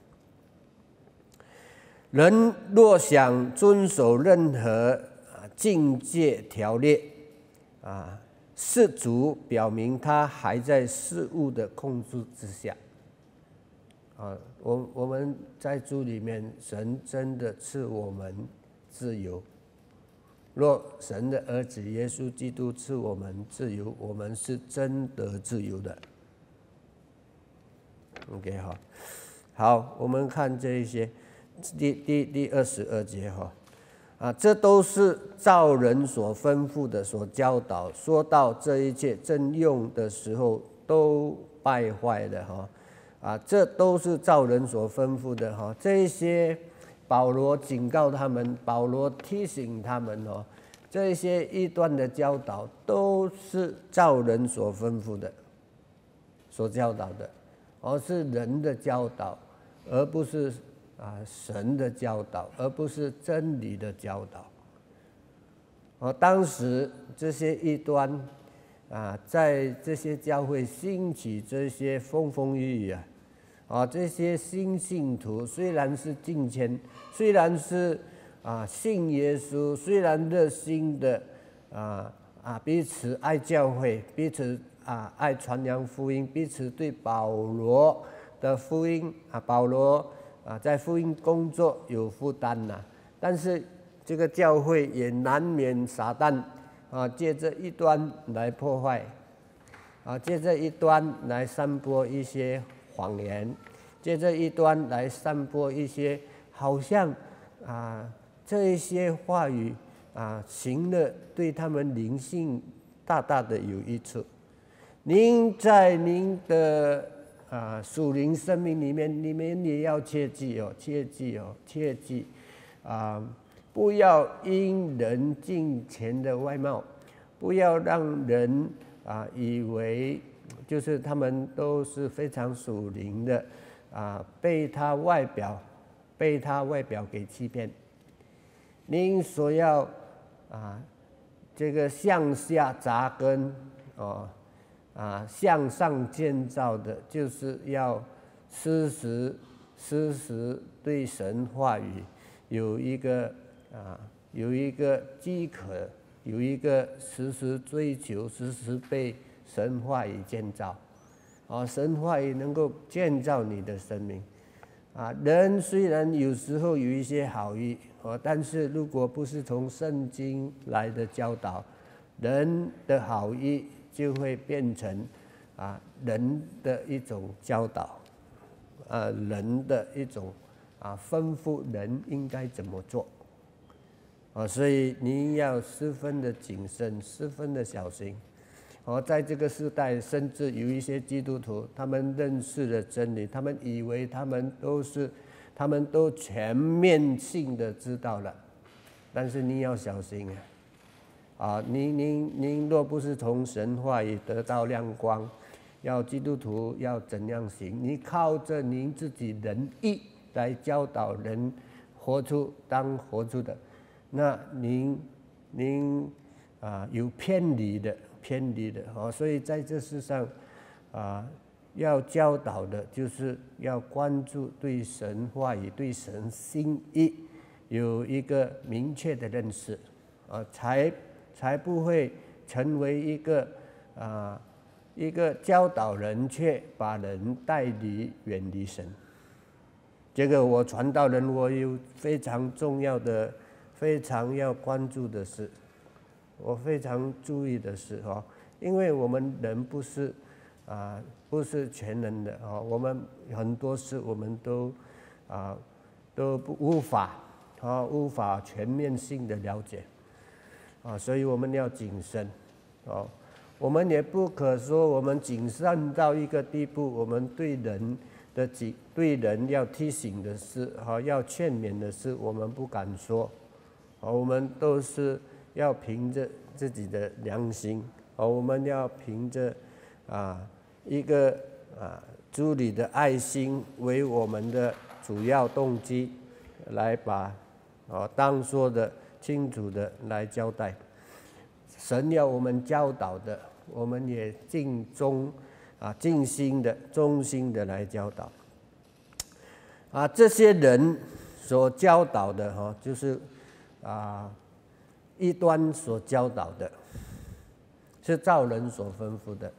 人若想遵守任何啊境界条例啊，世俗表明他还在事物的控制之下。啊，我我们在主里面，神真的赐我们自由。 若神的儿子耶稣基督赐我们自由，我们是真得自由的。OK 哈，好，我们看这一些，第第第二十二节哈，啊，这都是照人所吩咐的，所教导。说到这一切真用的时候，都败坏了哈，啊，这都是照人所吩咐的哈，这一些。 保罗警告他们，保罗提醒他们哦，这些异端的教导都是照人所吩咐的，所教导的，而是人的教导，而不是啊神的教导，而不是真理的教导。哦，当时这些异端啊，在这些教会兴起，这些风风雨雨啊。 啊，这些新信徒虽然是敬虔，虽然是啊信耶稣，虽然热心的啊啊彼此爱教会，彼此啊爱传扬福音，彼此对保罗的福音啊保罗啊在福音工作有负担呐、啊，但是这个教会也难免撒旦啊借这一端来破坏，啊借这一端来散播一些。 谎言，借这一端来散播一些好像啊、呃、这一些话语啊、呃、行了对他们灵性大大的有益处。您在您的啊、呃、属灵生命里面，你们也要切记哦，切记哦，切记啊、呃！不要因人敬虔的外貌，不要让人啊、呃、以为。 就是他们都是非常属灵的，啊，被他外表，被他外表给欺骗。您所要啊，这个向下扎根，哦，啊，向上建造的，就是要时时时时对神话语有一个啊，有一个饥渴，有一个时时追求，时时被。 神话语建造，啊，神话语能够建造你的生命，啊，人虽然有时候有一些好意，啊，但是如果不是从圣经来的教导，人的好意就会变成啊人的一种教导，啊人的一种啊吩咐人应该怎么做，啊所以你要十分的谨慎，十分的小心。 而在这个时代，甚至有一些基督徒，他们认识了真理，他们以为他们都是，他们都全面性的知道了，但是你要小心啊！啊，您您您若不是从神话语得到亮光，要基督徒要怎样行？你靠着您自己仁义来教导人，活出当活出的，那您您啊有偏离的。 偏离的啊，所以在这世上，啊，要教导的就是要关注对神话语、对神心意有一个明确的认识，啊，才才不会成为一个啊一个教导人却把人带离远离神。这个我传道人我有非常重要的、非常要关注的事。 我非常注意的是哦，因为我们人不是啊、呃，不是全能的哦，我们很多事我们都啊、呃、都不无法啊、哦、无法全面性的了解啊、哦，所以我们要谨慎哦。我们也不可说我们谨慎到一个地步，我们对人的几对人要提醒的事和、哦、要劝勉的事，我们不敢说，哦，我们都是。 要凭着自己的良心，哦，我们要凭着啊一个啊主里的爱心为我们的主要动机，来把哦当说的清楚的来交代。神要我们教导的，我们也尽忠啊尽心的忠心的来教导。啊，这些人所教导的哈、哦，就是啊。 异端所教导的，是造人所吩咐的。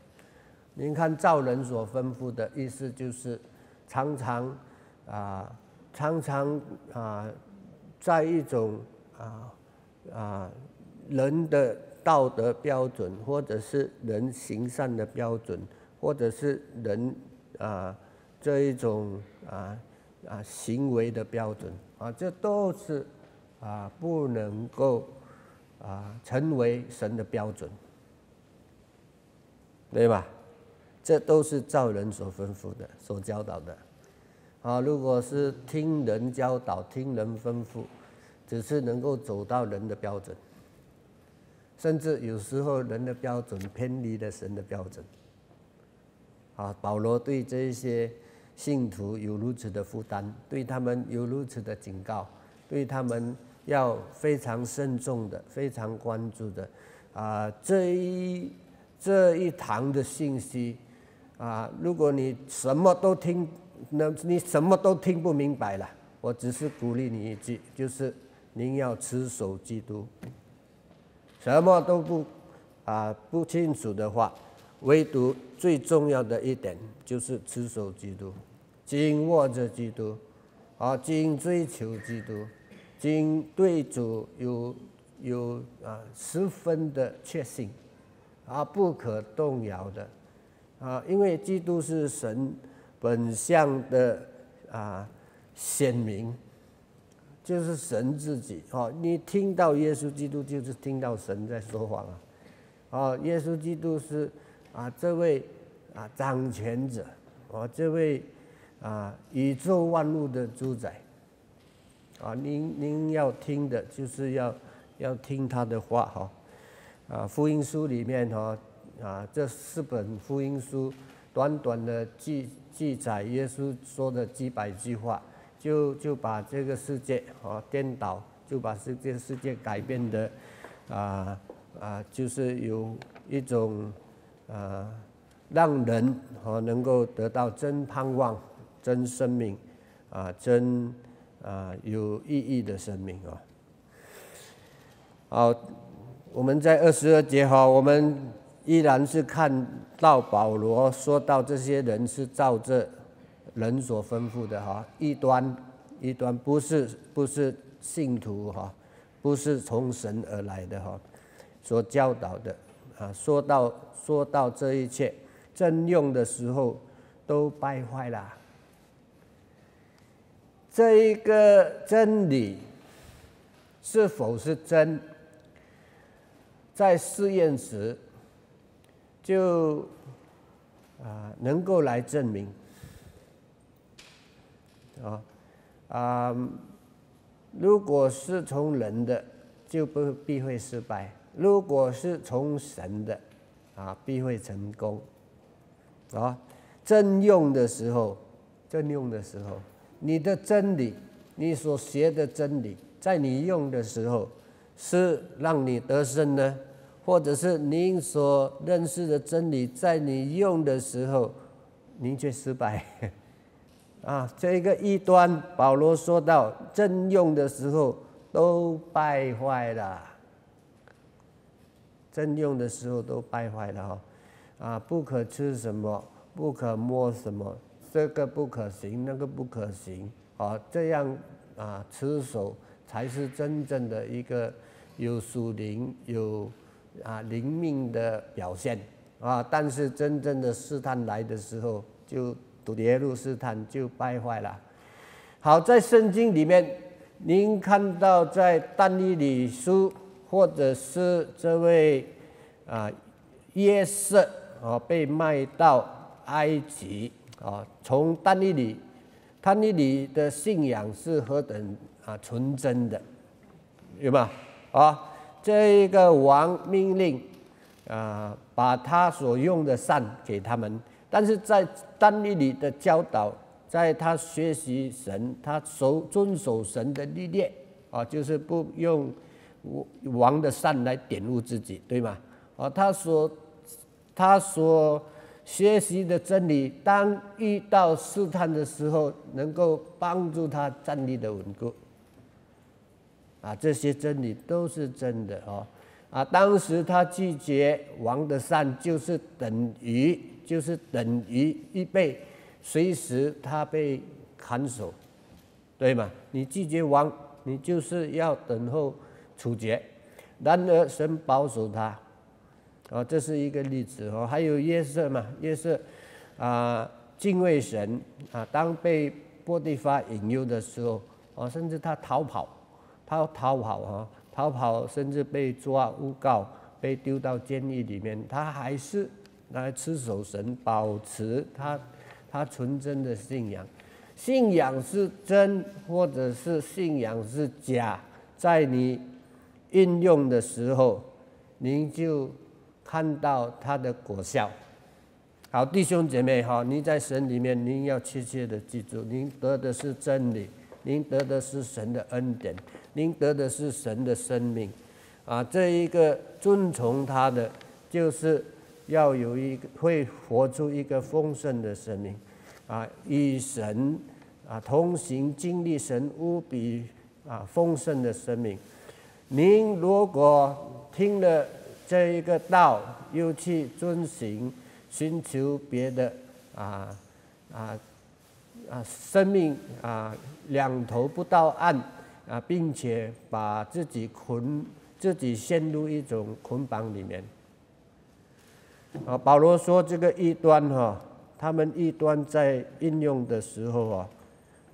您看，造人所吩咐的意思就是常常啊、呃，常常啊、呃，在一种啊啊、呃呃、人的道德标准，或者是人行善的标准，或者是人啊、呃、这一种啊啊、呃、行为的标准啊，这都是啊、呃、不能够。 啊，成为神的标准，对吧？这都是造人所吩咐的、所教导的。啊，如果是听人教导、听人吩咐，只是能够走到人的标准，甚至有时候人的标准偏离了神的标准。啊，保罗对这些信徒有如此的负担，对他们有如此的警告，对他们。 要非常慎重的，非常关注的，啊、呃，这一这一堂的信息，啊、呃，如果你什么都听，那你什么都听不明白了，我只是鼓励你一句，就是您要持守基督。什么都不啊、呃、不清楚的话，唯独最重要的一点就是持守基督，紧握着基督，啊，紧追求基督。 今对主有有啊十分的确信，啊不可动摇的，啊因为基督是神本相的啊显明，就是神自己哦。你听到耶稣基督就是听到神在说话了，哦，耶稣基督是啊这位啊掌权者，哦这位啊宇宙万物的主宰。 啊，您您要听的就是要要听他的话哈，啊，福音书里面哈啊，这四本福音书短短的记记载耶稣说的几百句话，就就把这个世界啊颠倒，就把世界世界改变的啊啊，就是有一种啊让人啊能够得到真盼望、真生命啊真。 啊，有意义的生命啊！好，我们在二十二节哈，我们依然是看到保罗说到这些人是照着人所吩咐的哈，异端，异端不是不是信徒哈，不是从神而来的哈，所教导的啊，说到说到这一切，征用的时候都败坏了。这一个真理是否是真，在试验时就啊、呃、能够来证明。啊、哦、啊、呃，如果是从人的，就不必会失败；如果是从神的，啊，必会成功。啊、哦，真用的时候，真用的时候，你的真理，你所学的真理，在你用的时候，是让你得胜呢，或者是你所认识的真理，在你用的时候，你却失败。啊，这一个异端，保罗说到，真用的时候都败坏了，真用的时候都败坏了哈、哦，啊，不可吃什么，不可摸什么，这个不可行，那个不可行，啊，这样啊，持守才是真正的一个有属灵、有啊灵命的表现啊。但是真正的试探来的时候，就跌入试探，就败坏了。好，在圣经里面，您看到在但以理书，或者是这位啊约瑟啊被卖到埃及啊，从但以理，但以理的信仰是何等啊纯真的，有没有啊？这个王命令啊，把他所用的膳给他们。但是在但以理的教导，在他学习神，他守遵守神的律例啊，就是不用王的膳来玷污自己，对吗？啊，他所他所学习的真理，当遇到试探的时候，能够帮助他站立的稳固。啊，这些真理都是真的啊！啊，当时他拒绝王的膳，就是等于。就是等于预备，随时他被砍首，对吗？你拒绝王，你就是要等候处决。然而神保守他，哦，这是一个例子哦。还有约瑟嘛，约瑟啊，敬畏神啊。当被波提乏引诱的时候，哦，甚至他逃跑，他逃跑啊，逃跑，甚至被抓诬告，被丢到监狱里面，他还是。来持守神，保持他他纯真的信仰。信仰是真，或者是信仰是假，在你运用的时候，您就看到它的果效。好，弟兄姐妹哈，您在神里面，您要切切的记住，您得的是真理，您得的是神的恩典，您得的是神的生命。啊，这一个遵从他的，就是。要有一个会活出一个丰盛的生命，啊，与神啊同行，经历神无比啊丰盛的生命。您如果听了这一个道，又去遵行，寻求别的啊啊啊生命啊两头不到岸啊，并且把自己捆自己陷入一种捆绑里面。啊，保罗说这个异端哈，他们异端在应用的时候啊，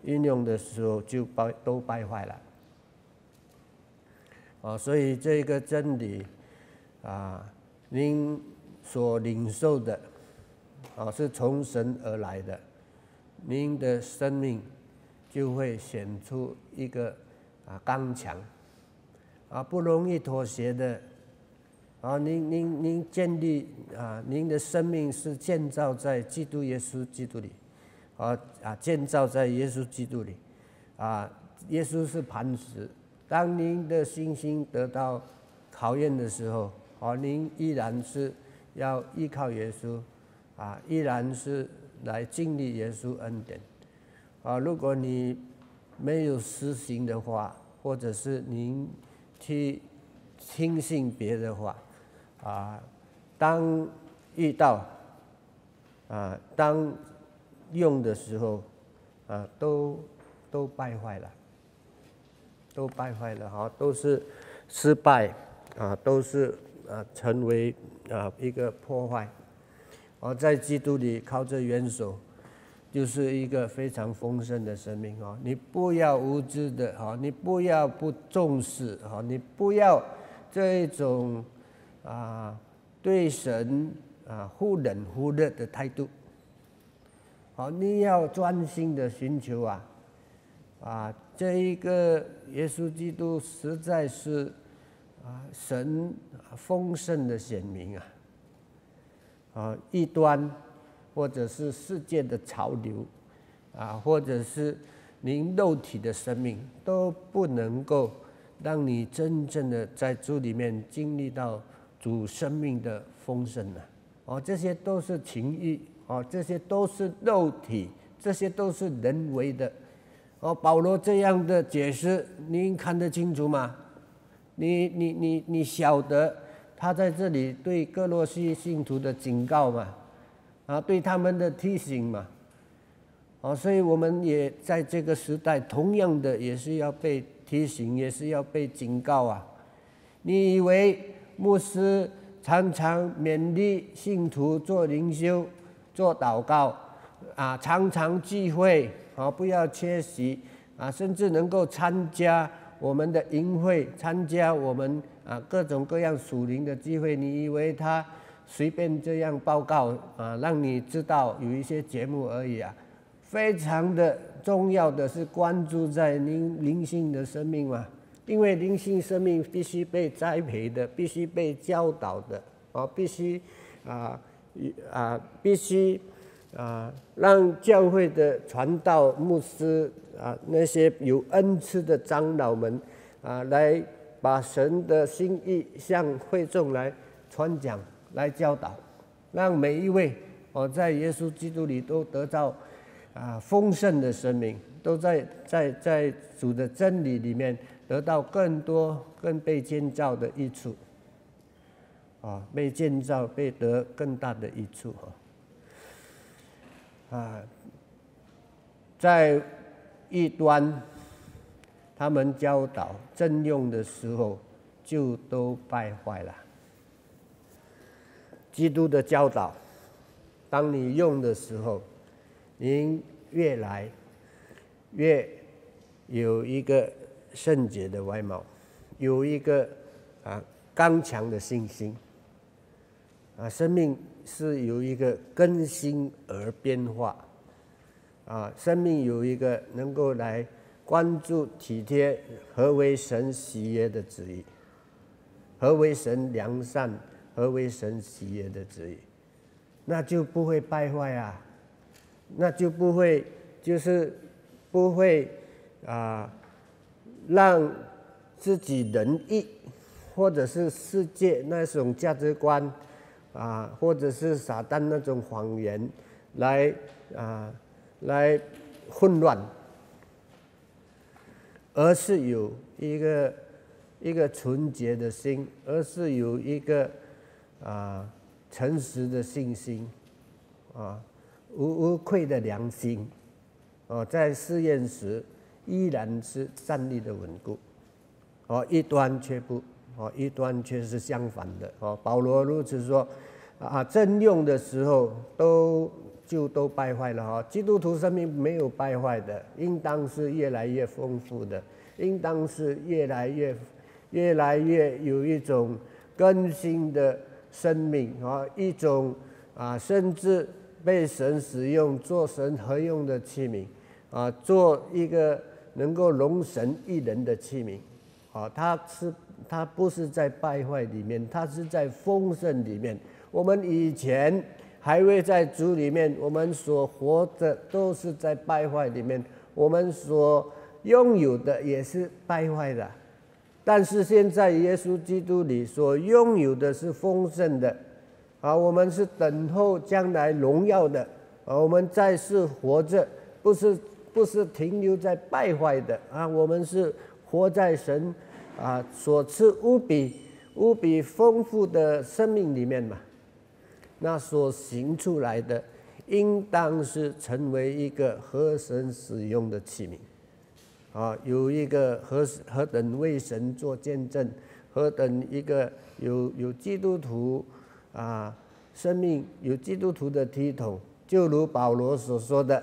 应用的时候就败都败坏了。啊，所以这个真理啊，您所领受的啊是从神而来的，您的生命就会显出一个啊刚强啊不容易妥协的。啊，您您您建立啊，您的生命是建造在基督耶稣基督里，啊啊，建造在耶稣基督里，啊，耶稣是磐石。当您的信心得到考验的时候，啊，您依然是要依靠耶稣，啊，依然是来经历耶稣恩典。啊，如果你没有实行的话，或者是您去听信别的话。啊，当遇到啊，当用的时候，啊，都都败坏了，都败坏了哈，都是失败啊，都是啊，成为啊一个破坏而在基督里靠着元首，就是一个非常丰盛的生命啊！你不要无知的啊，你不要不重视啊，你不要这一种啊对神啊忽冷忽热的态度。好，你要专心的寻求啊啊！这一个耶稣基督实在是啊神丰盛的显明啊！啊，异端，或者是世界的潮流，啊，或者是您肉体的生命，都不能够让你真正的在主里面经历到主生命的丰盛了。哦，这些都是情欲，哦，这些都是肉体，这些都是人为的。哦，保罗这样的解释，您看得清楚吗？你你你你晓得他在这里对哥罗西信徒的警告吗？啊，对他们的提醒嘛，啊，所以我们也在这个时代，同样的也是要被提醒，也是要被警告啊。你以为牧师常常勉励信徒做灵修、做祷告啊，常常聚会啊，不要缺席啊，甚至能够参加我们的营会，参加我们啊各种各样属灵的聚会，你以为他随便这样报告啊，让你知道有一些节目而已啊。非常的重要的是关注在灵灵性的生命嘛，因为灵性生命必须被栽培的，必须被教导的啊，必须啊啊必须啊让教会的传道牧师啊那些有恩赐的长老们啊来把神的心意向会众来传讲。来教导，让每一位哦，在耶稣基督里都得到啊丰盛的生命，都在在在主的真理里面得到更多、更被建造的益处，啊，被建造、被得更大的益处啊！啊，在异端他们教导正用的时候，就都败坏了。基督的教导，当你用的时候，您越来越有一个圣洁的外貌，有一个啊刚强的信心啊，生命是由一个更新而变化啊，生命有一个能够来关注体贴何为神喜悦的旨意，何为神良善。何为神喜悦的旨意，那就不会败坏啊，那就不会就是不会啊、呃，让自己仁义或者是世界那种价值观啊、呃，或者是撒旦那种谎言来啊、呃、来混乱，而是有一个一个纯洁的心，而是有一个。啊，诚实的信心，啊，无无愧的良心，哦，在试验时依然是站立的稳固，哦，一端却不，哦，一端却是相反的，哦，保罗如此说，啊，正用的时候都就都败坏了，哈，基督徒生命没有败坏的，应当是越来越丰富的，应当是越来越越来越有一种更新的。生命啊，一种啊，甚至被神使用，做神合用的器皿啊，做一个能够容神一人的器皿啊，它是它不是在败坏里面，它是在丰盛里面。我们以前还会在主里面，我们所活着都是在败坏里面，我们所拥有的也是败坏的。但是现在耶稣基督里所拥有的是丰盛的，啊，我们是等候将来荣耀的，啊，我们在世活着，不是不是停留在败坏的啊，我们是活在神啊所赐无比无比丰富的生命里面嘛，那所行出来的，应当是成为一个合神使用的器皿。啊，有一个何何等为神做见证，何等一个有有基督徒啊生命有基督徒的体统，就如保罗所说的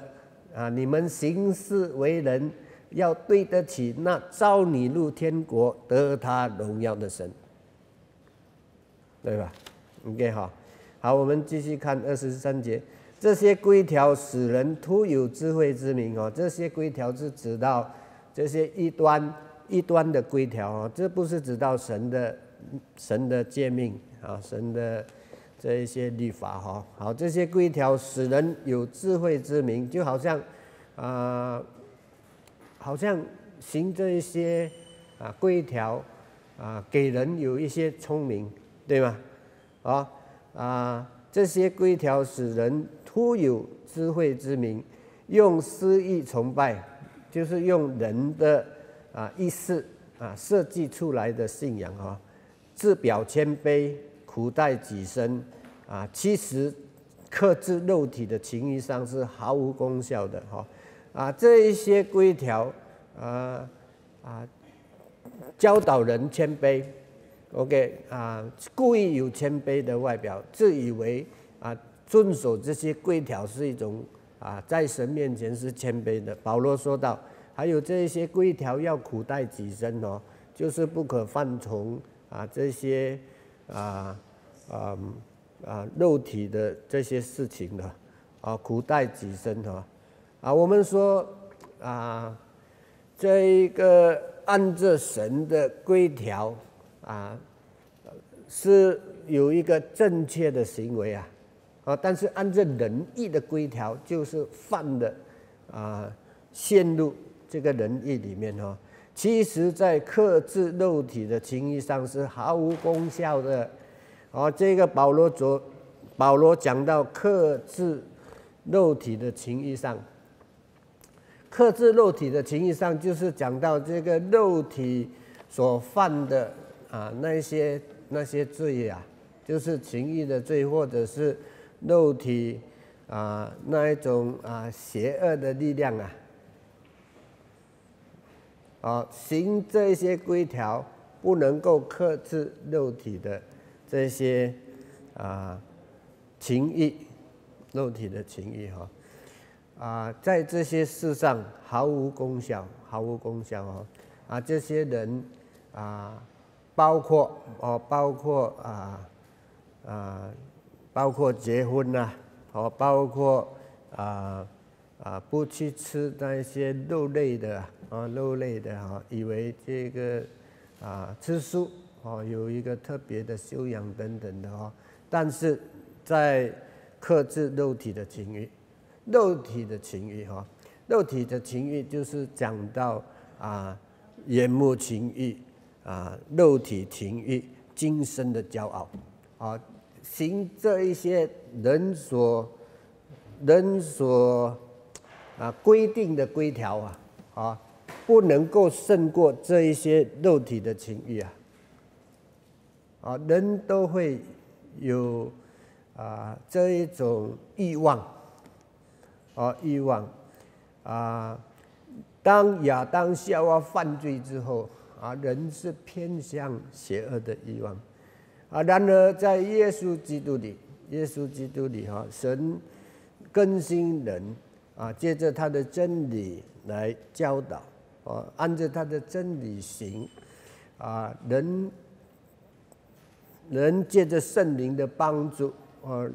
啊，你们行事为人要对得起那召你入天国得他荣耀的神，对吧 ？OK 好，好，我们继续看二十三节，这些规条使人徒有智慧之名哦，这些规条是指到这些异端异端的规条哦，这不是指到神的神的诫命啊，神的。 这一些律法哈，好，这些规条使人有智慧之名，就好像，啊、呃，好像行这一些啊规条啊、呃，给人有一些聪明，对吗？啊、哦、啊、呃，这些规条使人徒有智慧之名，用私意崇拜，就是用人的啊、呃、意识啊、呃、设计出来的信仰哈、哦，自表谦卑。 苦待己身，啊，其实克制肉体的情欲上是毫无功效的哈，啊，这一些规条，啊啊，教导人谦卑 ，OK 啊，故意有谦卑的外表，自以为啊遵守这些规条是一种啊在神面前是谦卑的。保罗说到，还有这一些规条要苦待己身哦，就是不可犯从啊这些啊。 啊、嗯、啊！肉体的这些事情的啊，苦待己身哈啊！我们说啊，这一个按着神的规条啊，是有一个正确的行为啊啊！但是按着仁义的规条，就是犯的啊，陷入这个仁义里面哈。其实，在克制肉体的情欲上是毫无功效的。 哦，这个保罗昨保罗讲到克制肉体的情欲上，克制肉体的情欲上就是讲到这个肉体所犯的啊那些那些罪啊，就是情欲的罪，或者是肉体啊那一种啊邪恶的力量啊，哦，行这些规条不能够克制肉体的。 这些啊情欲，肉体的情欲哈，啊，在这些事上毫无功效，毫无功效哦。啊，这些人啊，包括哦，包括啊啊，包括结婚呐，哦，包括啊啊，不去吃那些肉类的啊，肉类的哈，以为这个啊吃素。 哦，有一个特别的修养等等的哦，但是在克制肉体的情欲，肉体的情欲哈，肉体的情欲就是讲到啊，眼目情欲啊，肉体情欲，今生的骄傲啊，行这一些人所人所啊规定的规条啊啊，不能够胜过这一些肉体的情欲啊。 啊，人都会有啊这一种欲望，啊欲望啊。当亚当夏娃犯罪之后，啊人是偏向邪恶的欲望，啊然而在耶稣基督里，耶稣基督里哈、啊，神更新人啊，借着他的真理来教导，啊按照他的真理行，啊人。 人借着圣灵的帮助，呃，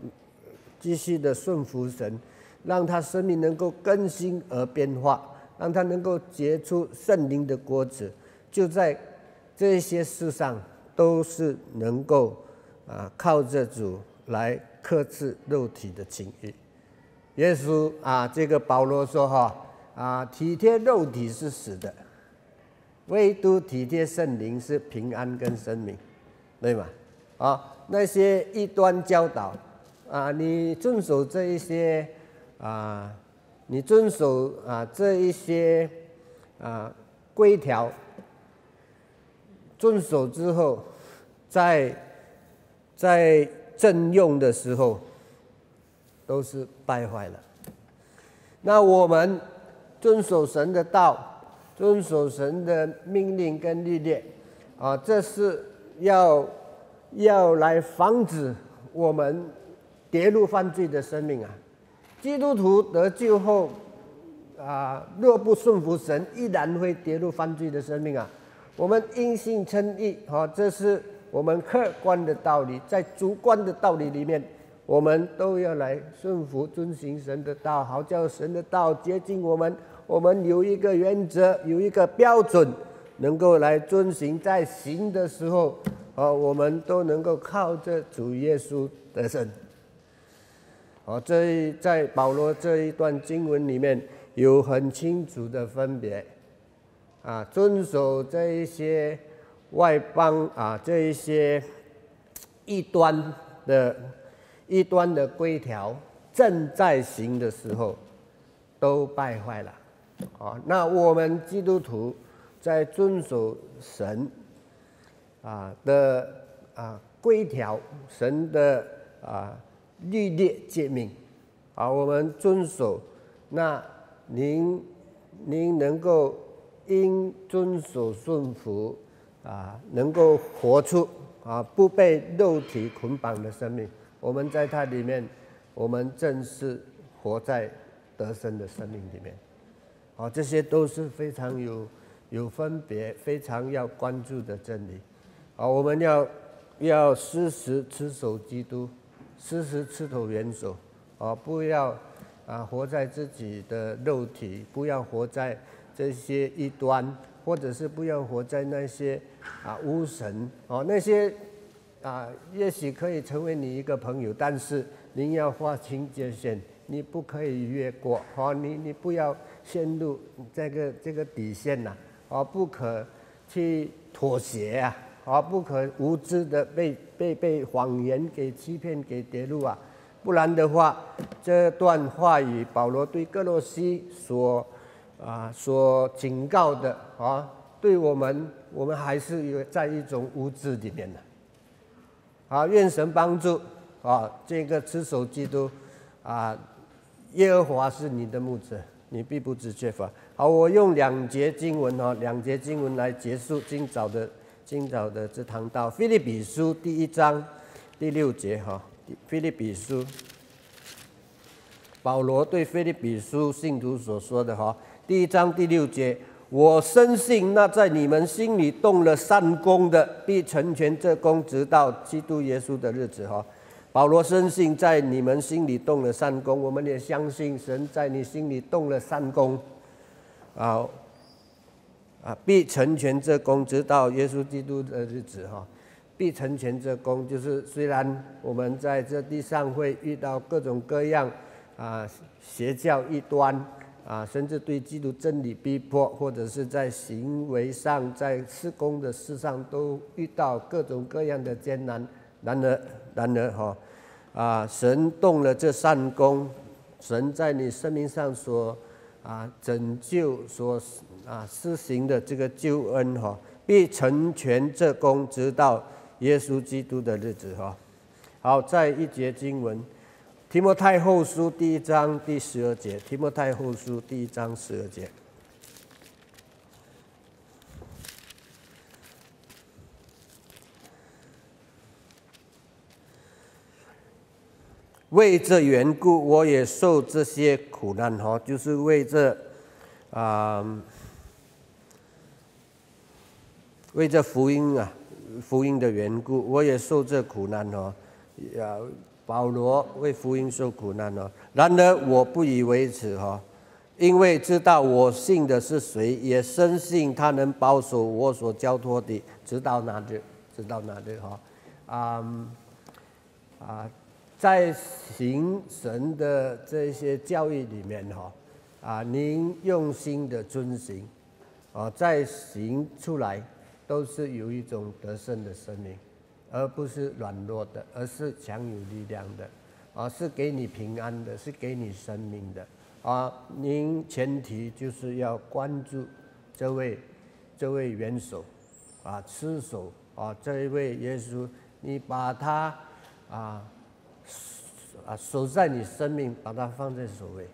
继续的顺服神，让他生命能够更新而变化，让他能够结出圣灵的果子，就在这些事上都是能够啊靠着主来克制肉体的情欲。耶稣啊，这个保罗说哈啊，体贴肉体是死的，唯独体贴圣灵是平安跟生命，对吗？ 啊，那些异端教导，啊，你遵守这一些，啊，你遵守啊这一些，啊规条，遵守之后，在在正用的时候，都是败坏了。那我们遵守神的道，遵守神的命令跟律例，啊，这是要。 要来防止我们跌入犯罪的生命啊。基督徒得救后啊，若不顺服神，依然会跌入犯罪的生命啊。我们因信称义，好，这是我们客观的道理，在主观的道理里面，我们都要来顺服、遵行神的道，好叫神的道接近我们。我们有一个原则，有一个标准，能够来遵行，在行的时候，哦，我们都能够靠着主耶稣得胜。哦，这在保罗这一段经文里面有很清楚的分别，啊，遵守这一些外邦啊，这一些异端的异端的规条，正在行的时候都败坏了。啊，那我们基督徒在遵守神啊的啊规条，神的啊律例诫命啊，我们遵守，那您您能够因遵守顺服啊，能够活出啊不被肉体捆绑的生命。我们在它里面，我们正是活在得胜的生命里面。啊，这些都是非常有。有分别，非常要关注的真理，啊，我们要要时时持守基督，时时持守元首，啊，不要啊活在自己的肉体，不要活在这些异端，或者是不要活在那些啊巫神，哦，那些啊也许可以成为你一个朋友，但是您要划清界限，你不可以越过，哦，你你不要陷入这个这个底线呐，啊。而不可去妥协啊！而不可无知的被被被谎言给欺骗、给跌入啊！不然的话，这段话语保罗对哥罗西所啊所警告的啊，对我们我们还是有在一种无知里面的。啊，愿神帮助啊！这个持守基督啊，耶和华是你的牧者。你必不致缺乏。好，我用两节经文哦，两节经文来结束今早的今早的这堂道。腓立比书第一章第六节哈，腓立比书，保罗对腓立比书信徒所说的哈，第一章第六节，我深信那在你们心里动了善功的，必成全这功，直到基督耶稣的日子哈。保罗深信在你们心里动了善功，我们也相信神在你心里动了善功，啊啊，必成全这功，直到耶稣基督的日子哈。必成全这功，就是虽然我们在这地上会遇到各种各样啊邪教异端啊，甚至对基督真理逼迫，或者是在行为上、在事工的事上都遇到各种各样的艰难。然而，然而，哈，啊，神动了这善功，神在你生命上所啊拯救、所啊施行的这个救恩，哈，必成全这功，直到耶稣基督的日子，哈。好，再一节经文，《提摩太后书》第一章第十二节，《提摩太后书》第一章十二节。为这缘故，我也受这些苦难，哈，就是为这，啊、呃，为这福音啊，福音的缘故，我也受这苦难，哈，啊，保罗为福音受苦难哦。然而我不以为耻，哈，因为知道我信的是谁，也深信他能保守我所交托的，直到那日，直到那日，哈，啊、呃，啊。在行神的这些教育里面，哈，啊，您用心的遵行，啊，在行出来都是有一种得胜的生命，而不是软弱的，而是强有力量的，啊，是给你平安的，是给你生命的，啊，您前提就是要关注这位这位元首，啊，持守啊，这一位耶稣，你把他啊。啊，守在你生命，把它放在首位，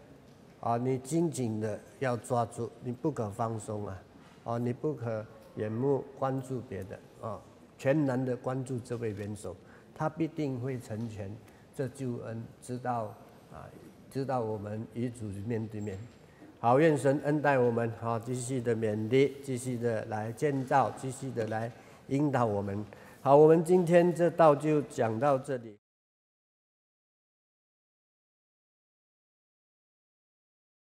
啊，你紧紧的要抓住，你不可放松啊，啊，你不可眼目关注别的啊，全然的关注这位元首，他必定会成全这救恩，直到啊，直到我们与主面对面。好，愿神恩待我们，好，继续的勉励，继续的来建造，继续的来引导我们。好，我们今天这道就讲到这里。